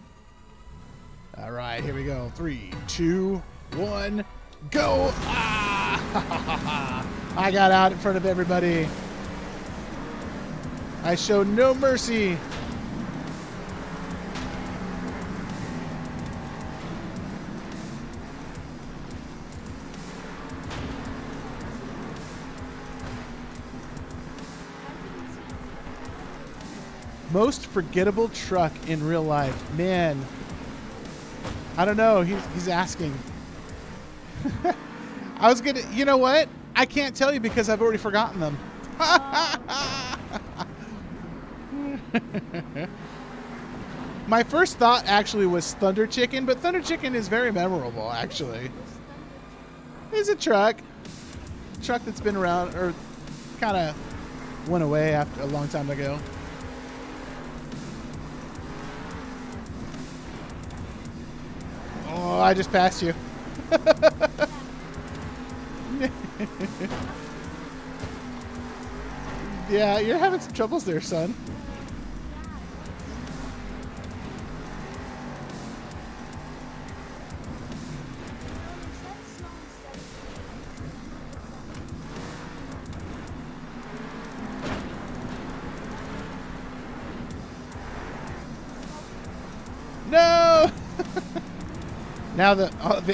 All right, here we go. 3, 2, 1, go! Ah! I got out in front of everybody. I show no mercy. Most forgettable truck in real life. Man. I don't know. He's asking. I was gonna... You know what? I can't tell you because I've already forgotten them. My first thought actually was Thunder Chicken, but Thunder Chicken is very memorable, actually. It's a truck. Truck that's been around or kind of went away after a long time ago. Oh, I just passed you. Yeah, you're having some troubles there, son. No! Now the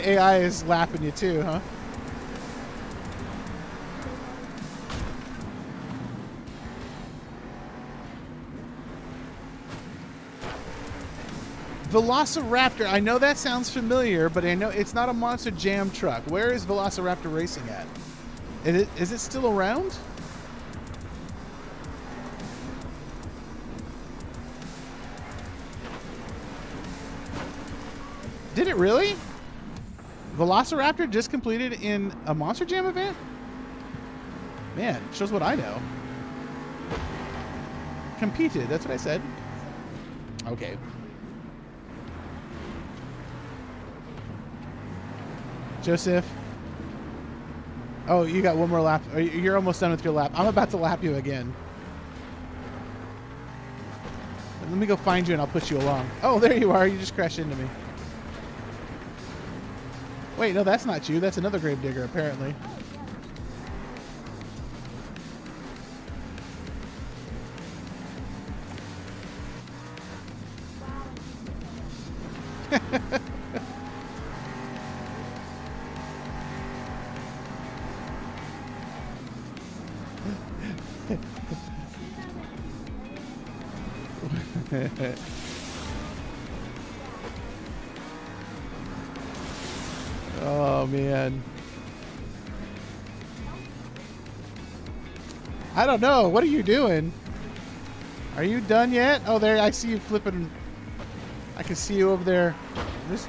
AI is lapping you too, huh? Velociraptor. I know that sounds familiar, but I know it's not a Monster Jam truck. Where is Velociraptor Racing at? Is it still around? Did it really? Velociraptor just completed in a Monster Jam event? Man, shows what I know. Competed, that's what I said. Okay. Joseph. Oh, you got one more lap. You're almost done with your lap. I'm about to lap you again. Let me go find you and I'll push you along. Oh, there you are. You just crashed into me. Wait, no, that's not you. That's another Gravedigger, apparently. Oh man, I don't know. What are you doing? Are you done yet? Oh, there, I see you flipping. I can see you over there just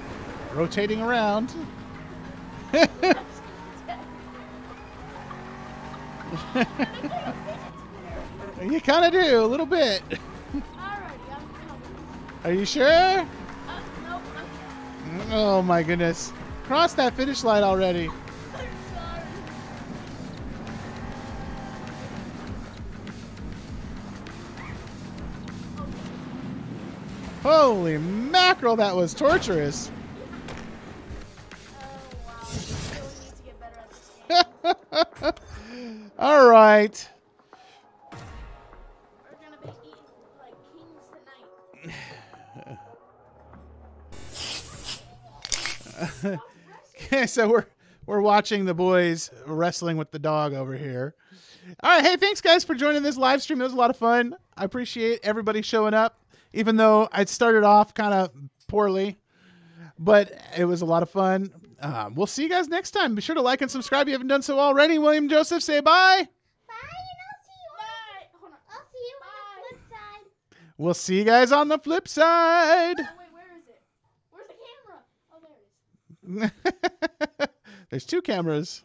rotating around. You kind of do a little bit. Are you sure? Nope. Oh my goodness. Cross that finish line already. I'm sorry. Holy mackerel, that was torturous. Oh, wow. I really need to get better at this game. All right. Okay, so we're watching the boys wrestling with the dog over here. All right, hey, thanks guys for joining this live stream. It was a lot of fun. I appreciate everybody showing up, even though I started off kind of poorly, but it was a lot of fun. We'll see you guys next time. Be sure to like and subscribe if you haven't done so already. William Joseph, say bye. Bye, and I'll see you. Bye. Hold on. I'll see you on the flip side. We'll see you guys on the flip side. There's two cameras.